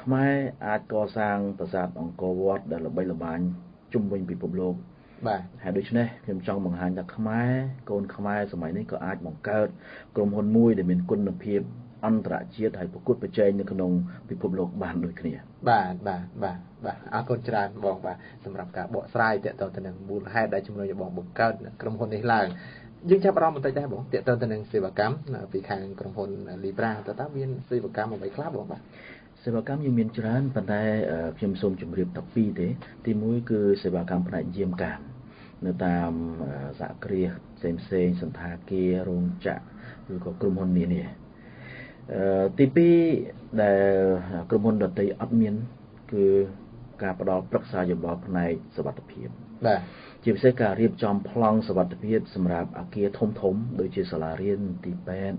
ខ្មែរអាចកសាងប្រាសាទអង្គរវត្តដែលល្បីល្បាញជុំវិញពិភពលោកបាទហើយដូច្នេះខ្ញុំចង់បង្ហាញថាខ្មែរកូនខ្មែរសម័យនេះក៏អាចបង្កើតក្រុមហ៊ុនមួយដែលមានគុណភាពអន្តរជាតិហើយប្រកួតប្រជែងនៅក្នុងពិភពលោកបានដូចគ្នាបាទបាទបាទបាទអរគុណច្រើនបងបាទសម្រាប់ការបកស្រាយទាក់ទងទៅនឹងមូលហេតុដែលជំរុញឲ្យបងបង្កើតក្រុមហ៊ុននេះឡើងយើងចាប់អារម្មណ៍បន្តិចដែរបងទាក់ទងទៅនឹងសេវាកម្មពីខាងក្រុមហ៊ុន Libra តើតើមានសេវាកម្មអ្វីខ្លះបងបាទសេវាកម្មយើងមានច្រើនប៉ុន្តែខ្ញុំសូមជម្រាបតែពីរទេទីមួយគឺសេវាកម្មផ្នែកយាមកាមនៅតាមសហគ្រាសផ្សេងៗសន្តាគាររោងចក្រឬក៏ក្រុមហ៊ុននានាទីពីរដែលក្រុមហ៊ុនដតីអត់មានគឺការផ្ដល់ប្រឹក្សាយោបល់ផ្នែកសុវត្ថិភាពបាទជាពិសេសការរៀបចំប្លង់សុវត្ថិភាពសម្រាប់អគារធំធំដូចជាសាលារៀនទីពេទ្យ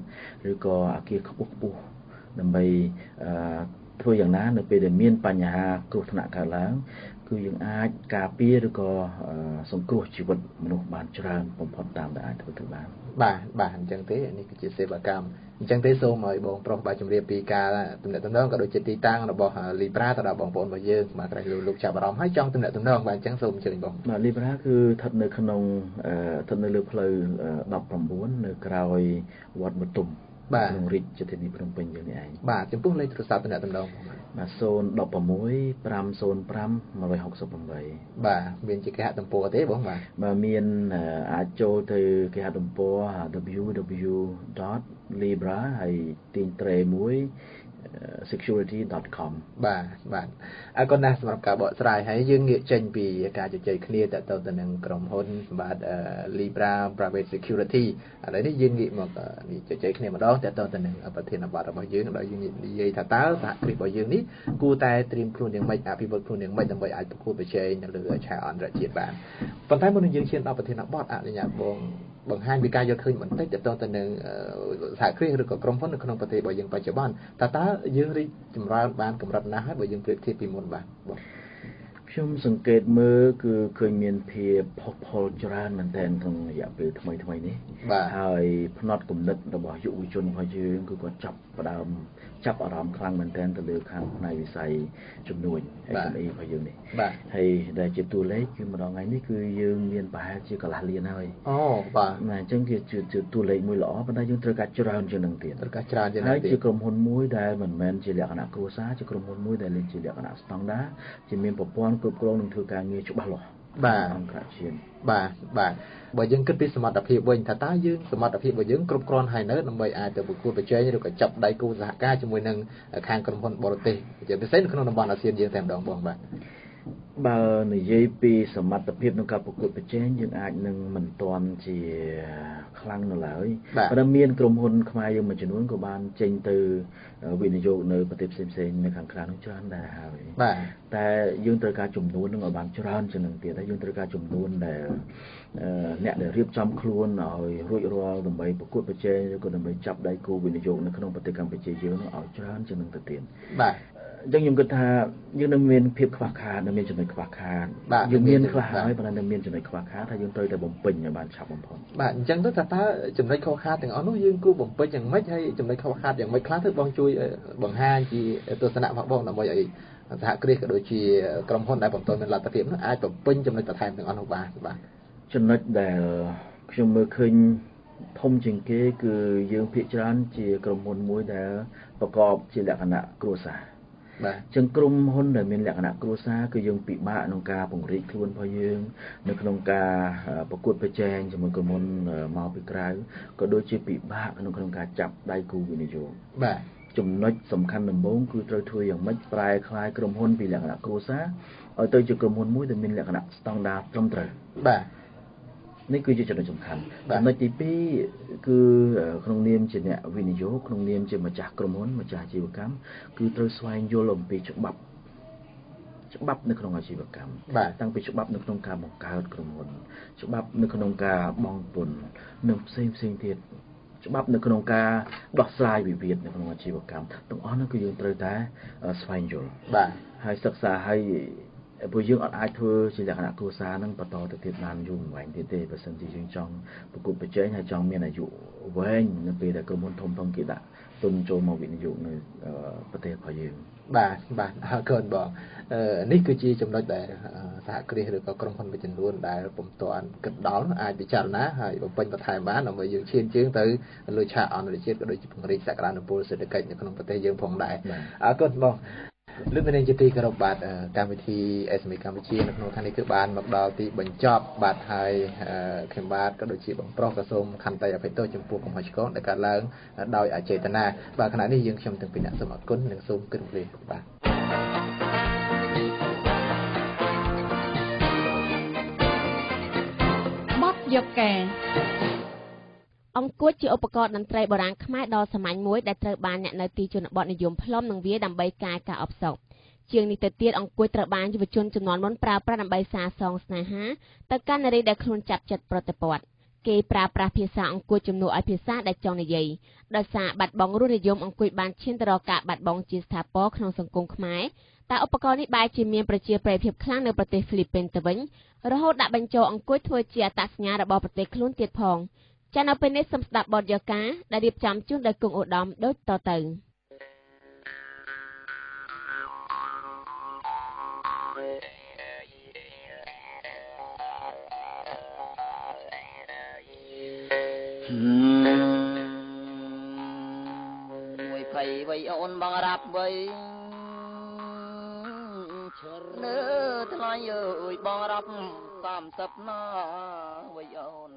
ឬក៏អគារខ្ពស់ខ្ពស់ដើម្បីធ្វើយ៉ាងណានៅពេលដែលមានបញ្ហាគ្រោះថ្នាក់កើតឡើងគឺយើងអាចការពារឬក៏សង្គ្រោះជីវិតមនុស្សបានច្រើនបំផុតតាមដែលអាចធ្វើទៅបានបាទបាទអញ្ចឹងទេនេះគឺជាសេវាកម្មអញ្ចឹងទេសូមឲ្យបងប្រុសបាទជម្រាបពីការទំនាក់ទំនងក៏ដូចជាទីតាំងរបស់ Libra ទៅដល់បងប្អូនរបស់យើងបាទក្រៃលោកចាប់អារម្មណ៍ហើយចង់ទំនាក់ទំនងបាទអញ្ចឹងសូមអញ្ជើញបងបាទ Libra គឺស្ថិតនៅក្នុងស្ថិតនៅលើផ្លូវដប់ប្រាំបួននៅក្រៅវត្តមតុំបាទក្នុងរាជធានីភ្នំពេញយើងនេះឯងបាទចំពោះលេខទូរស័ព្ទទំនាក់ទំនងបាទศูนย์หนึ่งหกห้าห้าศูนย์ห้าหนึ่งหกแปดបាទមានជាគេហទំព័រទេបងបាទបាទមានអាចចូលទៅគេហទំព័រ double-u double-u double-u dot libra ហើយទីត្រេមួយ security dot com បាទបាទអរគុណណាស់សម្រាប់ការបកស្រាយហើយយើងងាកចេញពីការជជែកគ្នាតទៅទៅនឹងក្រុមហ៊ុនសម្បត្តិ Libra Private Security ឥឡូវនេះយើងងាកមកជជែកគ្នាម្ដងតទៅទៅនឹងប្រធានបទរបស់យើងដោយយើងនិយាយថាតើសហគ្រាសរបស់យើងនេះគួរតែត្រៀមខ្លួនយ៉ាងម៉េចអភិវឌ្ឍខ្លួនយ៉ាងម៉េចដើម្បីអាចប្រកួតប្រជែងនៅលើឆាកអន្តរជាតិបានប៉ុន្តែមុននឹងយើងឈានដល់ប្រធានបទអនុញ្ញាតបងបង្ហាញពីការយល់ឃើញបន្តិចទាក់ទងទៅនឹងសហគ្រាសឬក៏ក្រុមហ៊ុននៅក្នុងប្រទេសរបស់យើងបច្ចុប្បន្នតើតើយើងរីកចម្រើនបានកម្រិតណាស់ហើយបើយើងប្រៀបធៀបពីមុនបាទខ្ញុំសង្កេតមើលគឺឃើញមានភាពផុសផុលច្រើនមែនទែនក្នុងរយៈពេលថ្មីថ្មីនេះហើយផ្នត់គំនិតរបស់យុវជនរបស់យើងគឺគាត់ចាប់ផ្ដើមចាប់អារម្មណ៍ខ្លាំងមែនទែនទៅលើខាងផ្នែកវិស័យជំនួញ អេ អេម អ៊ី របស់យើងនេះហើយដែលជាតួលេខគឺម្ដងថ្ងៃនេះគឺយើងមានប្រហែលជាកន្លះលានហើយអូបាទណាអញ្ចឹងគឺជាតួលេខមួយល្អប៉ុន្តែយើងត្រូវការច្រើនជាងនឹងទៀតត្រូវការច្រើនជាងនឹងទៀតហើយជាក្រុមហ៊ុនមួយដែលមិនមែនជាលក្ខណៈគ្រួសារជាក្រុមហ៊ុនមួយដែលជាលក្ខណៈស្តង់ដារជាមានប្រព័ន្ធគ្រប់គ្រងនឹងធ្វើការងារច្បាស់លាស់បាទអង្គការជាតិបាទបាទបើយើងគិតពីសមត្ថភាពវិញថាតើយើងសមត្ថភាពរបស់យើងគ្រប់គ្រាន់ហើយនៅដើម្បីអាចទៅប្រកួតប្រជែងឬក៏ចាប់ដៃគូសហការជាមួយនឹងខាងក្រុមហ៊ុនបរទេសជាពិសេសនៅក្នុងតំបន់អាស៊ានយើងតែម្ដងបងបាទបើនិយាយពីសមត្ថភាពក្នុងការប្រកួតប្រជែងយើងអាចនឹងមិនទាន់ជាខ្លាំងនៅឡើយព្រោះមានក្រុមហ៊ុនខ្មែរយើងមួយចំនួនក៏បានចេញទៅវិនិយោគនៅប្រទេសផ្សេងៗនៅខាងក្រៅនោះច្រើនដែរហើយតែយើងត្រូវការចំនួននឹងឲ្យបានច្រើនជាងនឹងទៀតហើយយើងត្រូវការចំនួនដែលអ្នកដែលរៀបចំខ្លួនឲ្យរួចរាល់ដើម្បីប្រកួតប្រជែងឬក៏ដើម្បីចាប់ដៃគូវិនិយោគនៅក្នុងប្រទេសកម្ពុជាយើងនោះឲ្យច្រើនជាងនឹងទៅទៀតបាទអញ្ចឹងខ្ញុំគិតថាយើងនឹងមានភាពខ្វះខាតនៅមានចំណុចខ្វះខាតយើងមានខ្លះហើយប៉ុន្តែនៅមានចំណុចខ្វះខាតថាយើងត្រូវតែបំពេញឲ្យបានឆាប់បំផុតបាទអញ្ចឹងទៅថាតើចំណុចខ្វះខាតទាំងអស់នោះយើងគួរបំពេញយ៉ាងម៉េចហើយចំណុចខ្វះខាតយ៉ាងម៉េចខ្លះទៅបងជួយបង្ហាញពីទស្សនៈរបស់បងដើម្បីឲ្យសហគ្រាសក៏ដូចជាក្រុមហ៊ុនដែលបំពេញមានលទ្ធភាពនោះអាចបំពេញចំណុចបន្ថែមទាំងអស់នោះបានបាទចំណុចដែលខ្ញុំមើលឃើញធំជាងគេគឺយើងភាគច្រើនជាក្រុមហ៊ុនមួយដែលប្រកបជាលក្ខណៈគ្រួសារបាទជាងក្រុមហ៊ុនដែលមានលក្ខណៈគ្រួសារគឺយើងពិបាកក្នុងការពង្រីកខ្លួនរបស់យើងនៅក្នុងការប្រកួតប្រជែងជាមួយក្រុមហ៊ុនមកពីក្រៅក៏ដូចជាពិបាកក្នុងក្នុងការចាប់ដៃគូវិនិយោគបាទចំណុចសំខាន់ដំបូងគឺត្រូវធ្វើយ៉ាងម៉េចប្រែក្លាយក្រុមហ៊ុនពីលក្ខណៈគ្រួសារ ឲ្យ ទៅ ជា ក្រុមហ៊ុន មួយ ដែល មាន លក្ខណៈ standard ត្រឹមត្រូវ បាទ នេះ គឺជា ចំណុច សំខាន់ ចំណុច ទី ពីរ គឺ ក្នុង នាម ជា អ្នក វិនិយោគ ក្នុង នាម ជា ម្ចាស់ ក្រុមហ៊ុន ម្ចាស់ អាជីវកម្ម គឺ ត្រូវ ស្វែង យល់ អំពី ច្បាប់ ច្បាប់ នៅ ក្នុង អាជីវកម្ម តាំង ពី ច្បាប់ នៅ ក្នុង ការ បង្កើត ក្រុមហ៊ុន ច្បាប់ នៅ ក្នុង ការ បង់ពន្ធ និង ផ្សេង ផ្សេង ទៀត ច្បាប់ នៅ ក្នុង ការ ដោះស្រាយ វិវាទ នៅ ក្នុង អាជីវកម្ម ទាំង អស់ នោះ គឺ យើង ត្រូវ តែ ស្វែង យល់ បាទ ហើយ សិក្សា ហើយ But you are at her, she's an accusan and pathetic man, you mind the day, but sent you chong, but could be changed. I chong mean you when the pay the common tom donkey that don't joe more with you, potato for you. Bath, bath, her curd bar. Nicky, I'm not there. I created a crumb between room, dial, pump to and cut down. I be charna, I opened the time man, and you change the look on the chip, which you can reach that round the pulse at the kite, you can potato pong die. I got more. លោកមេនជាទីគោរពបាទកម្មវិធី S M E កម្ពុជានៅក្នុងថ្ងៃនេះគឺបានមកដល់ទីបញ្ចប់បាទហើយខ្ញុំបាទក៏ដូចជាបំប្រុសក៏សូមខន្តីអភ័យទោសចំពោះកំហុសឆ្គងដែលកើតឡើងដោយអចេតនាបាទខណៈនេះយើងខ្ញុំទាំងពីរអ្នកសូមអរគុណនិងសូមគោរពលាបាទតែ ឧបករណ៍ នេះបែរជាមានប្រជាប្រិយភាពខ្លាំងនៅប្រទេសហ្វីលីពីនទៅវិញរហូតដាក់បញ្ចូលអង្គុយធ្វើជាអត្តសញ្ញាណរបស់ប្រទេសខ្លួនទៀតផងចានៅពេលនេះសូមស្ដាប់បទយកាដែលរៀបចំជូនដោយគង់ឧត្តមដូចតទៅ អង្គ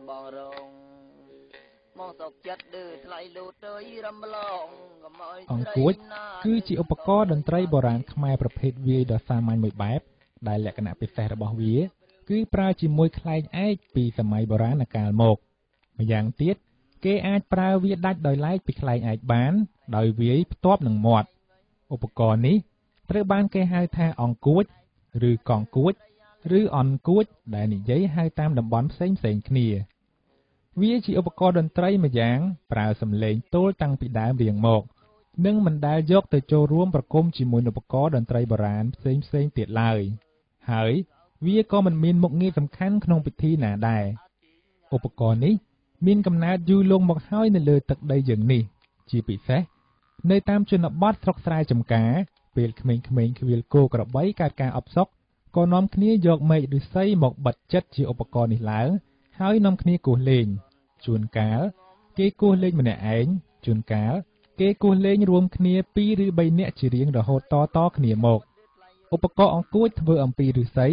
ួចគឺជាឧបករណ៍តន្ត្រីបុរាណខ្មែរប្រភេទវាយដ៏សាមញ្ញមួយបែបដែលលក្ខណៈពិសេសរបស់វាគឺប្រើជាមួយខ្លែងឯកពីសម័យបុរាណកាលមកម្យ៉ាងទៀតគេអាចប្រើវាដាច់ដោយឡែកពីខ្លែងឯកបានដោយវាយផ្ទាប់នឹងមាត់ឧបករណ៍នេះត្រូវបានគេហៅថាអង្គួច ឬកងគួចឬអនគួចដែលនិយាយហៅតាមតំបន់ផ្សេងៗគ្នាវាជាឧបករណ៍តន្ត្រីមួយយ៉ាងប្រើសម្លេងទោលតាំងពីដើមរៀងមកនិងមិនដែលយកទៅចូលរួមប្រគំជាមួយឧបករណ៍តន្ត្រីបុរាណផ្សេងៗទៀតឡើយហើយវាក៏មិនមានមុខងារសំខាន់ក្នុងពិធីណាដែរឧបករណ៍នេះមានកំណើតយូរលងមកហើយនៅលើទឹកដីយើងនេះជាពិសេសនៅតាមជនបទស្រុកស្រែចម្ការ ពេលក្មេងៗវាលគោក្របបីកាត់ការអបសុកក៏នាំគ្នាយកមែកឫស្សីមកបិទចិត្តជាឧបករណ៍នេះឡើងហើយនាំគ្នាគោះលេងជួនកាលគេគោះលេងម្នាក់ឯងជួនកាលគេគោះលេងរួមគ្នាពីរឬបីនាក់ជារៀងរហូតតៗគ្នាមកឧបករណ៍អង្គួចធ្វើអំពីឫស្សី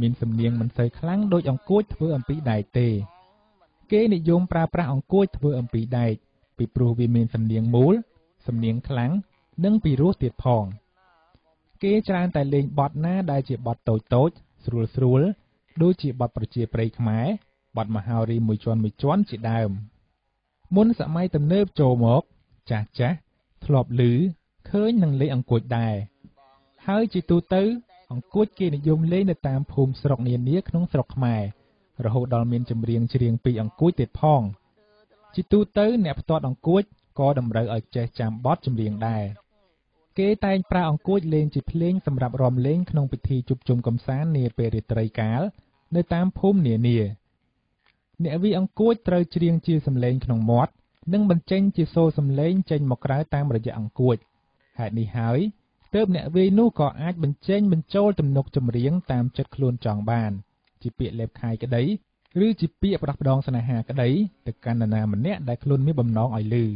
មានសំនៀងមិនសូវខ្លាំងដូចអង្គួចធ្វើអំពីដែកទេគេនិយមប្រើប្រាស់អង្គួចធ្វើអំពីដែកពីព្រោះវាមានសំនៀងមូលសំនៀងខ្លាំងនិងពីរោះទៀតផង គេច្រើនតែលេងបទណាដែលជាបទតូចៗស្រួលៗឃើញនឹងលេងអង្គួចដែរហើយជាទូទៅអង្គួចគេនិយមលេងនៅតាមភូមិស្រុកនានាក្នុងស្រុកខ្មែររហូតដល់មានចម្រៀងច្រៀងពីអង្គួចទៀតផងជាទូទៅអ្នកផ្ទាត់អង្គួចក៏តម្រូវឲ្យចេះចាំបទចម្រៀងដែរ គេតែងប្រើអង្គួចលេងជាភ្លេងសម្រាប់រំលេងក្នុងពិធីជប់ជុំកម្សាន្តនាពេលរាត្រីកាលនៅតាមភូមិនានាអ្នកវាយអង្គួចត្រូវច្រៀងជាសម្លេងក្នុងមាត់និងបញ្ចេញជាសូរសម្លេងចេញមកក្រៅតាមរយៈអង្គួចហេតុនេះហើយទើបអ្នកវាយនោះក៏អាចបញ្ចេញបញ្ចូលទំនុកចម្រៀងតាមចិត្តខ្លួនចង់បានជាពាក្យលេបខាយក្តីឬជាពាក្យប្រដាស់ប្រដងស្នេហាក្តីទៅកាន់នរណាម្នាក់ដែលខ្លួនមានបំណងឲ្យ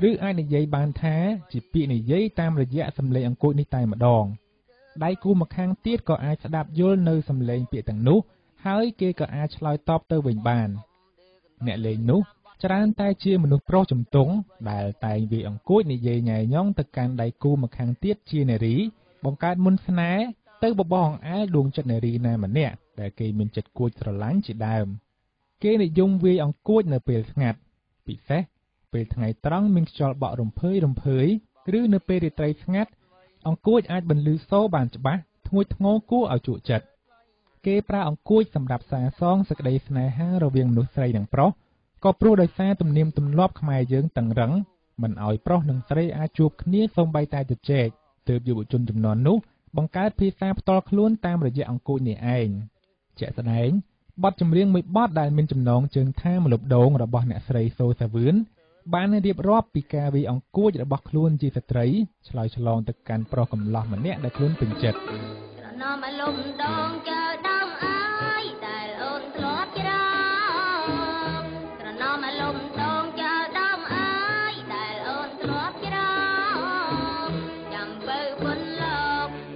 ឮ ឬអាចនិយាយបានថាជាពាក្យនិយាយតាមរយៈសម្លេងអង្គួចនេះតែម្ដងដៃគូម្ខាងទៀតក៏អាចស្ដាប់យល់នៅសម្លេងពាក្យទាំងនោះហើយគេក៏អាចឆ្លើយតបទៅវិញបានអ្នកលេងនោះច្រើនតែជាមនុស្សប្រុសជំទង់ដែលតែងវាយអង្គួចនិយាយញ៉ែញ៉ងទៅកាន់ដៃគូម្ខាងទៀតជានារីបង្កើតមន្តស្នេហ៍ Tớ bò bò á đuông chất nè rì nè mà nè, để kì mình chất cua trở lánh chị đàm. Kì này dung vi ông cua nè bèl ngạt, bị xét, bèl thằng ngày trắng mình cho bọ rồng phơi rồng phới, cứ nè bèl trái ngạt, ông cua ai bần lư số bàn chả bá, thui ngô cua ở trụ chật. Kì pra ông cua sầm đạp xà song sạc đầy sài ha rồi viền núi sài đằng pro, có pro đời xa tùm niêm tùm lóp khmai dưỡng tầng rắn, mình ỏi pro đằng sài ai chuột khné sông bay tai chật chẹt, từ vụ chun chùm nón nú. Bằng cách phía xa bắt đầu luôn tam rồi dạng cụi này anh. Chạy sẵn anh, bắt chùm riêng mới bắt đại mình chùm nông chừng thay một lục đồn rồi bắt nạ sợi sâu xa vướng. Bạn này điệp rộp bị kè vì ông cụi đã bắt luôn dì xa trấy, chạy chạy lòng tất cả pro cầm lọc mà nét đã luôn bình chật. Nó mà lùng đồn chờ đông ai, đại lộn lộp chứ đông. Nó mà lùng đồn chờ đông ai, đại lộn lộp chứ đông. Chầm bư vinh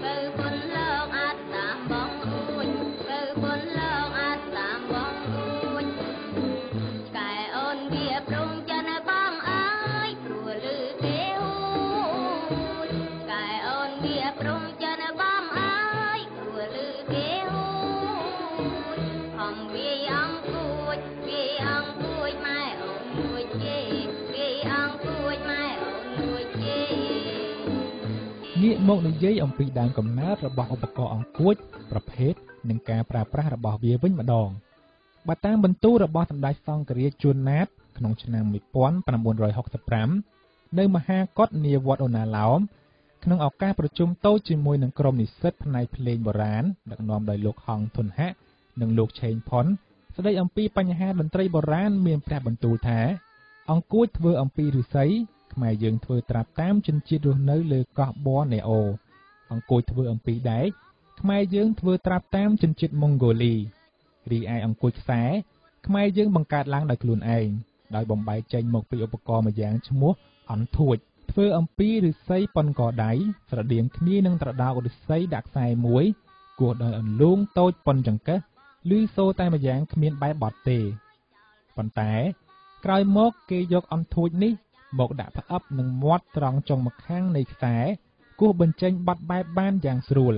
một nữ giới ông bị đàn cầm nát rồi bỏ bọc cỏ ông cối, rập hết, nâng cả pra pra rồi bỏ bia với mặt đòn. Bà ta bận tu rồi bỏ thầm đại song kia chuồn nát, khung chân nàng bị pón, bàn buồn rồi học tập rắm, nơi mà ha cốt nia vọt ồn à lão, khung áo caประชุม tô chỉ môi nâng crom nỉ sét phần này phleng bờ rán, đặc nom đời lục hằng thuần hạ, nâng lục chèn phón, sau đây ông pi panh ha bận tây bờ rán miền pra bận tu thả, ông cối thưa ông pi rửa sấy. Mà dường thưa trạp tám trên chiếc rùa nơi lừa cọp bó nè ồ. Ông côi thưa ông phí đáy. Khmai dường thưa trạp tám trên chiếc Mongolia. Rì ai ông côi xé. Khmai dường bằng cát lãng đại lùn anh. Đói bóng bái chanh một phí ổ bọc cò mà dàng cho mốt. Ông thuộc. Thưa ông phí rì xây bòn cỏ đáy. Sở điện khí nâng trọ đào rì xây đạc xài muối. Cuộc đời ông luôn tốt bòn chẳng kết. Lưu xô tay mà dàng khmiên bái bọt tề. Bòn tái. Cói mốt kê dọc ông thuộc ní. Một đã phát ấp nâng mót trọng trong một kháng này xé, của bình chênh bắt bài ban dạng sửu.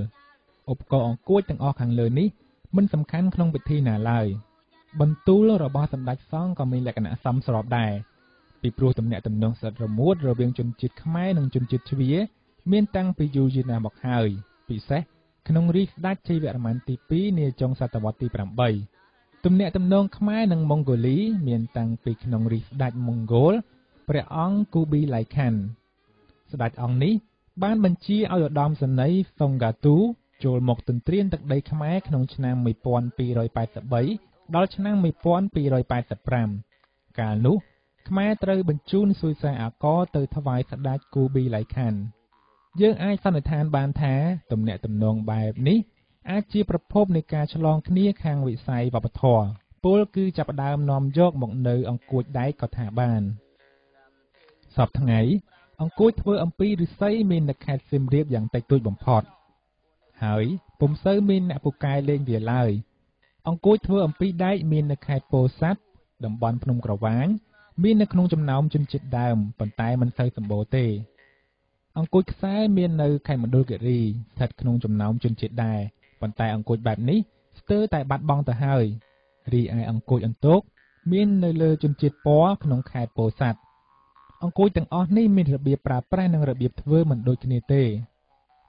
Ốp cầu ổng cuối tầng ọc hàng lời ní, mình xâm khánh không bị thi nả lời. Bình tú lô rồi bỏ xâm đạch xong còn mình lại cả nạ xâm sọp đài. Bị bố tầm nẹ tầm nông sạch rồi muốt rồi biên chôn chít khmai nâng chôn chít chvía, miên tăng bị dù dì nà bọc hời. Bị xét, khả nông rít đách chây vẹn màn tí pí nè trong xa tà vọt tí bảm bầy. Tầm nẹ tầm nông khmai nâng Mongolia, miên tăng bị khả nông rít đách Mongol. Bởi ông cụ bị lại khăn. Sẽ đặt ông ní, bán bánh chí ở đòm dân ấy phong gà tú, chôl một tình triên tật đầy khám ác nông chân năng mì pôn bì rồi bài tập bấy, đó chân năng mì pôn bì rồi bài tập rằm. Cả lúc, khám ác trời bánh chôn xui xa ả có từ thơ vài sạch đạch cụ bị lại khăn. Dương ai xa nơi than bán thá, tùm nẹ tùm nông bài ếp ní, ác chí bà phốp nê ca cho lòng khní khang vị say và bà thò, bố cư chạp đàm nòm dốc một nơi ông cuột đáy có thả bàn. Sọp thằng ấy, ông cối thưa ông pi rửa sấy mình là khai xem riêng dạng tay tôi bỏng phọt. Hỡi, bụng sơ mình là bụng cài lên về lời. Ông cối thưa ông pi đáy mình là khai bồ sát, đồng bọn phân ông cỏ ván, mình là không chấm nóng chân chít đàm, bàn tay mình sơ tầm bồ tê. Ông cối xá mình là khai một đôi gợi rì, thật không chấm nóng chân chít đài, bàn tay ông cối bạp ní, sơ tại bát bong tờ hơi. Rì ai ông cối ăn tốt, mình là lơ chân chít bó, không khai bồ sát. Ông cối tầng ớt này mình rập biếp bà bà năng rập biếp thơ mình đôi chân tê.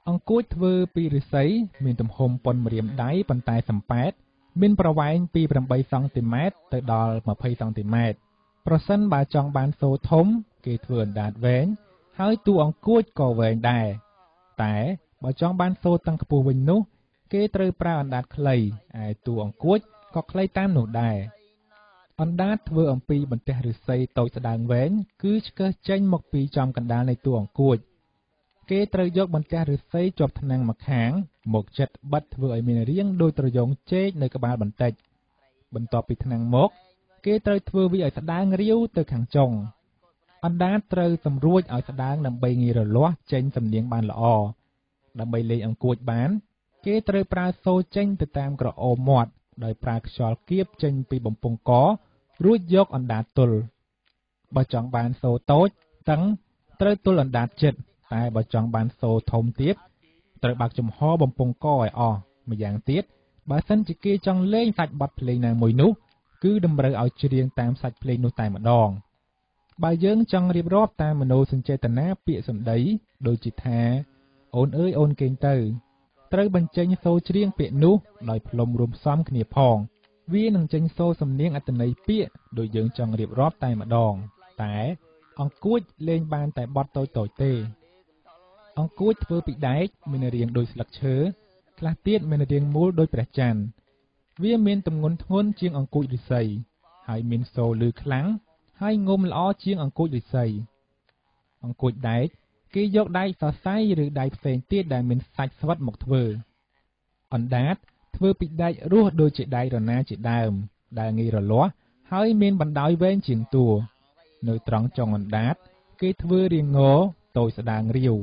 Ông cối thơ bì rửa sấy, mình tùm hôm bọn mềm đáy bàn tay xâm phát. Mình bà vãnh bì bà bay bảy xăng-ti-mét, tới đòi mà bảy xăng-ti-mét. Bà sân bà chọn bán số thống, kê thơ đạt vén, hỏi tu ông cối có vẹn đài. Tại, bà chọn bán số tăng khổ vinh nụ, kê thơ bà đạt khẩy, ai tu ông cối có khẩy tam nụ đài. Ông đát vừa ông phí bằng tế rửa xây tối xa đáng vén, cứ chứa chênh một phí trong cảnh đá này tu ông cụt. Kế trời dốc bằng tế rửa xây chọc thân năng mặc hãng, một chất bắt vừa ấy mình riêng đôi trời dông chết nơi các bạn bằng tệch. Bằng tọa phí thân năng mốt, kế trời thưa vì ấy xa đáng riêu từ kháng chồng. Ông đát trời xâm ruột ấy xa đáng nằm bay nghi rồi loa chênh xâm niếng bàn lọ. Nằm bay lên ông cụt bán, kế trời pra xô chênh từ tam cửa ồ mọt. Đời pra xóa kiếp chênh bị bóng bóng có, rút dốc ổn đạt tùl. Bà chọn bán số tốt, tấn, trời tùl ổn đạt chịch, tại bà chọn bán số thông tiếp. ត្រូវ បាក់ ចំហ បំពង់ក ឲ្យ អស់ ម្យ៉ាង ទៀត បើ សិន ជា គេ ចង់ លេង សាច់ បទ ភ្លេង ណា មួយ នោះ គឺ តម្រូវ ឲ្យ ច្រៀង តាម សាច់ ភ្លេង នោះ តែ ម្ដង បើ យើង ចង់ រៀបរាប់ តាម មនោ សញ្ចេតនា ពាក្យ សម្ដី ដូច ជា ថា អូន អើយ អូន គេង ទៅ ត្រូវ បញ្ចេញ សូរ ច្រៀង ពាក្យ នោះ ដោយ ផ្លុំ រួម ផ្សំ គ្នា ផង វា នឹង ចេញ សូរ សំនៀង អត្ថន័យ ពាក្យ ដោយ យើង ចង់ រៀបរាប់ តែ ម្ដង តែ អង្គួច លេង បាន តែ បទ តូច តូច ទេអង្គួចធ្វើពីដែកមានរាងដូចស្លឹកឈើខ្លះទៀតមានរាងមូលដូចព្រះច័ន្ទវាមានទម្ងន់ធ្ងន់ជាងអង្គួចឫស្សីហើយមានសូរលឺខ្លាំងហើយងំល្អជាងអង្គួចឫស្សីអង្គួចដែកគេយកដែកសរសៃឬដែកផ្សេងទៀតដែលមានសាច់ស្វិតមកធ្វើអណ្ដាតធ្វើពីដែករស់ដូចជាដែករណាជាដើមដែលងាយរលាស់ហើយមានបណ្ដោយវែងជាងតួនៅត្រង់ចុងអណ្ដាតគេធ្វើរាងងតូចស្ដាងរាវ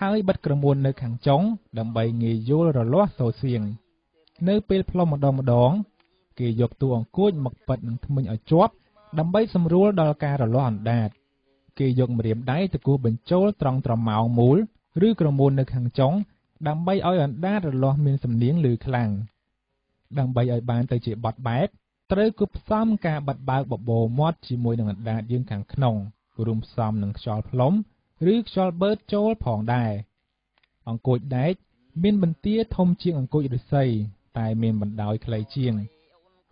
ហើយបិទក្រមួននៅខាងចុងដើម្បីងាយយល់រលាស់សូរសៀងនៅពេលផ្លុំម្ដងម្ដងគេយកតួអង្គួចមកបិទនឹងធ្មេញឲ្យជាប់ដើម្បីសម្រួលដល់ការរលាស់អណ្ដាតគេយកម្រាមដៃទៅគោះបញ្ចូលត្រង់ត្រម៉ោងមូលឬក្រមួននៅខាងចុងដើម្បីឲ្យអណ្ដាតរលាស់មានសំនៀងឮខ្លាំងដើម្បីឲ្យបានទៅជាបទបែបត្រូវគូផ្សំការបិទបើកបបោមាត់ជាមួយនឹងអណ្ដាតយើងខាងក្នុងរួមផ្សំនឹងខ្យល់ផ្លុំឬខ្យល់បឺតចូលផងដែរអង្គួចដែកមានបន្ទាធំជាងអង្គួចឫស្សីតែមានបណ្ដោយខ្លីជាង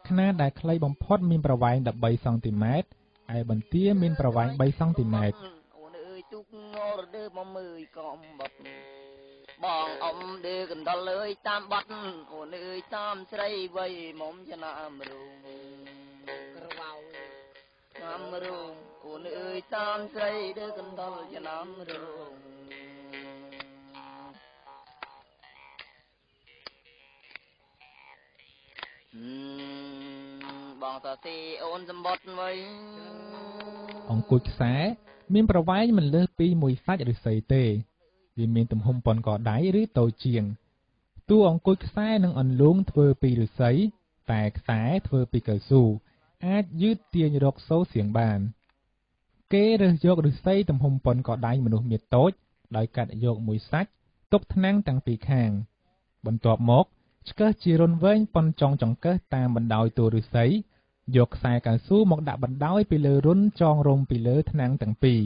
ខ្នាតដែលខ្លីបំផុតមានប្រវែង13សង់ទីម៉ែត្រហើយបន្ទាមានប្រវែង3សង់ទីម៉ែត្របងអ៊ំដេកណ្ដុលអើយតាមបាត់អូនអើយតាមស្រីវ័យមុំឆ្នាំរូងក្រវ៉ៅឆ្នាំរូងអូនអើយតាមស្រីដេកណ្ដុលឆ្នាំរូងបងតាទីអូនសម្បត្តិវិញអង្គុយខ្សែមានប្រវែងមិនលើសពី1សាច់ឬសីទេវាមានទំហំប៉ុនកដៃឬតូចជាងតួអង្គុយខ្សែនិងអន្លូងធ្វើពីឫស្សីតែខ្សែធ្វើពីកៅស៊ូអាចយឺតទាញរកសូរសៀងបានគេរើសយកឫស្សីទំហំប៉ុនកដៃមនុស្សមាសតូចដោយកាត់យកមួយសាច់ទុកថ្នាំងទាំងពីរខាងបន្ទាប់មកឆ្កឹះជារុនវែងប៉ុនចងចង្កឹះតាមបណ្ដោយតួឫស្សីយកខ្សែកៅស៊ូមកដាក់បណ្ដោយពីលើរុនចងរុំពីលើថ្នាំងទាំងពីរ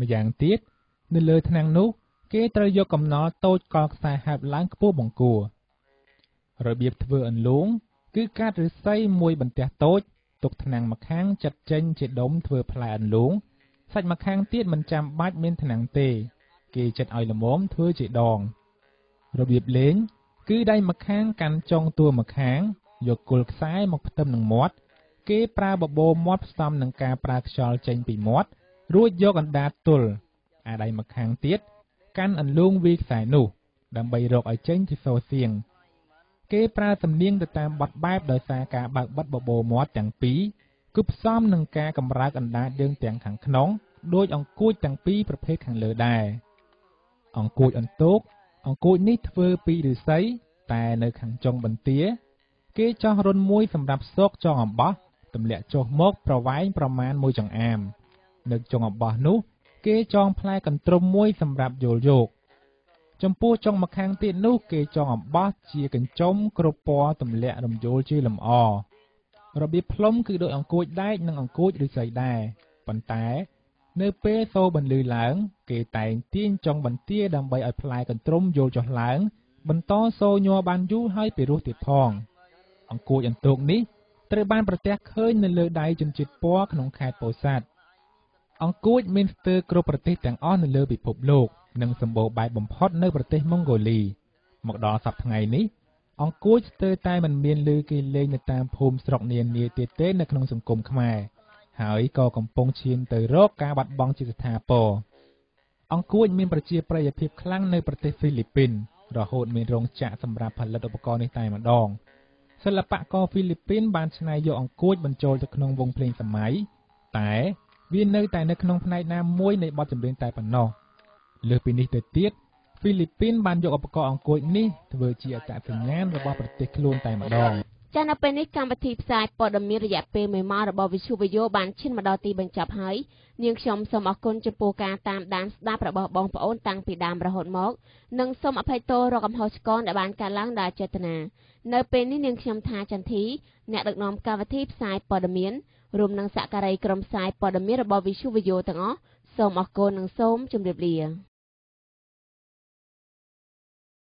ម្យ៉ាងទៀតនៅលើថ្នាំងនោះគេត្រូវយកកំណល់តូចកល់ខ្សែហាប់ឡើងខ្ពស់បង្គួររបៀបធ្វើអន្លូងគឺកាត់ឫស្សីមួយបន្ទះតូចទុកថ្នាំងម្ខាងចិតចេញជាដុំធ្វើផ្លែអន្លូងសាច់ម្ខាងទៀតមិនចាំបាច់មានថ្នាំងទេគេចិតឲ្យល្មមធ្វើជាដងរបៀបលេងគឺដៃម្ខាងកាន់ចុងតួម្ខាងយកគល់ខ្សែមកផ្ទឹមនឹងមាត់គេប្រើបបោមាត់ផ្សំនឹងការប្រើខ្យល់ចេញពីមាត់រួចយកអណ្ដាតទល់អាដៃម្ខាងទៀតកាន់អន្លូងវីខ្សែនោះដើម្បីរកឲ្យចេញជាសូរសៀងគេប្រើសំនៀងទៅតាមបទបែបដោយសារការបើកបិទបបោមាត់ទាំងពីរគឺផ្សំនឹងការកម្រើកអណ្ដាតយើងទាំងខាងក្នុងដោយអង្គួចទាំងពីរប្រភេទខាងលើដែរអង្គួចអន្ទោកអង្គួចនេះធ្វើពីឫស្សីតែនៅខាងចុងបន្ទាគេចោះរុនមួយសម្រាប់សោកចងអំបោះទម្លាក់ចុះមកប្រវែងប្រមាណ1ចង្អាមនៅចុងអំបោះនោះគេចងផ្លែកន្ទ្រុំមួយសម្រាប់យល់យកចំពោះចុងម្ខាងទៀតនោះគេចងអំបោះជាកញ្ចុំគ្រប់ពណ៌ទម្លាក់រំយោលជាលម្អរបៀបផ្លុំគឺដោយអង្គួចដែកនិងអង្គួចឫស្សីដែរប៉ុន្តែនៅពេលសូរបន្លឺឡើងគេតែងទាញចុងបន្ទាដើម្បីឲ្យផ្លែកន្ទ្រុំយល់ចុះឡើងបន្តសូរញ័របានយូរហើយពីរោះទៀតផងអង្គួចអន្ទោកនេះត្រូវបានប្រទះឃើញនៅលើដៃជនជាតិពណ៌ក្នុងខេត្តពោធិ៍សាត់អង្គួចមានស្ទើរគ្រប់ប្រទេសទាំងអស់នៅលើពិភពលោកនិងសម្បូរបែបបំផុតនៅប្រទេសម៉ុងហ្គោលីមកដល់សប្តាហ៍ថ្ងៃនេះអង្គួចស្ទើរតែមិនមានឮគេលេងនៅតាមភូមិស្រុកនានាទៀតទេនៅក្នុងសង្គមខ្មែរហើយក៏កំពុងឈានទៅរកការបាត់បង់ជាស្ថាពរអង្គួចមានប្រជាប្រិយភាពខ្លាំងនៅប្រទេសហ្វីលីពីនរហូតមានរោងចក្រសម្រាប់ផលិតឧបករណ៍នេះតែម្ដងសិល្បករហ្វីលីពីនបានច្នៃយកអង្គួចបញ្ចូលទៅក្នុងវង់ភ្លេងសម័យតែវានៅតែនៅក្នុងផ្នែកណាមួយនៃបទចម្រៀងតែប៉ុណ្ណោះលើសពីនេះទៅទៀតហ្វីលីពីនបានយកឧបករណ៍អង្គួចនេះធ្វើជាអត្តសញ្ញាណរបស់ប្រទេសខ្លួនតែម្ដង ចានពេលនេះកម្មវិធីផ្សាយព័ត៌មានរយៈពេលមួយម៉ោងរបស់វិទ្យុវយោបានឈានមកដល់ទីបញ្ចប់ហើយនាងខ្ញុំសូមអរគុណចំពោះការតាមដានស្ដាប់របស់បងប្អូនតាំងពីដើមរហូតមកនិងសូមអភ័យទោសរកកំហុសឆ្គងដែលបានកើតឡើងដោយចេតនានៅពេលនេះនាងខ្ញុំថាចន្ទធីអ្នកដឹកនាំកម្មវិធីផ្សាយព័ត៌មានរួមនឹងសហការីក្រុមផ្សាយព័ត៌មានរបស់វិទ្យុវយោទាំងអស់សូមអរគុណនិងសូមជម្រាបលា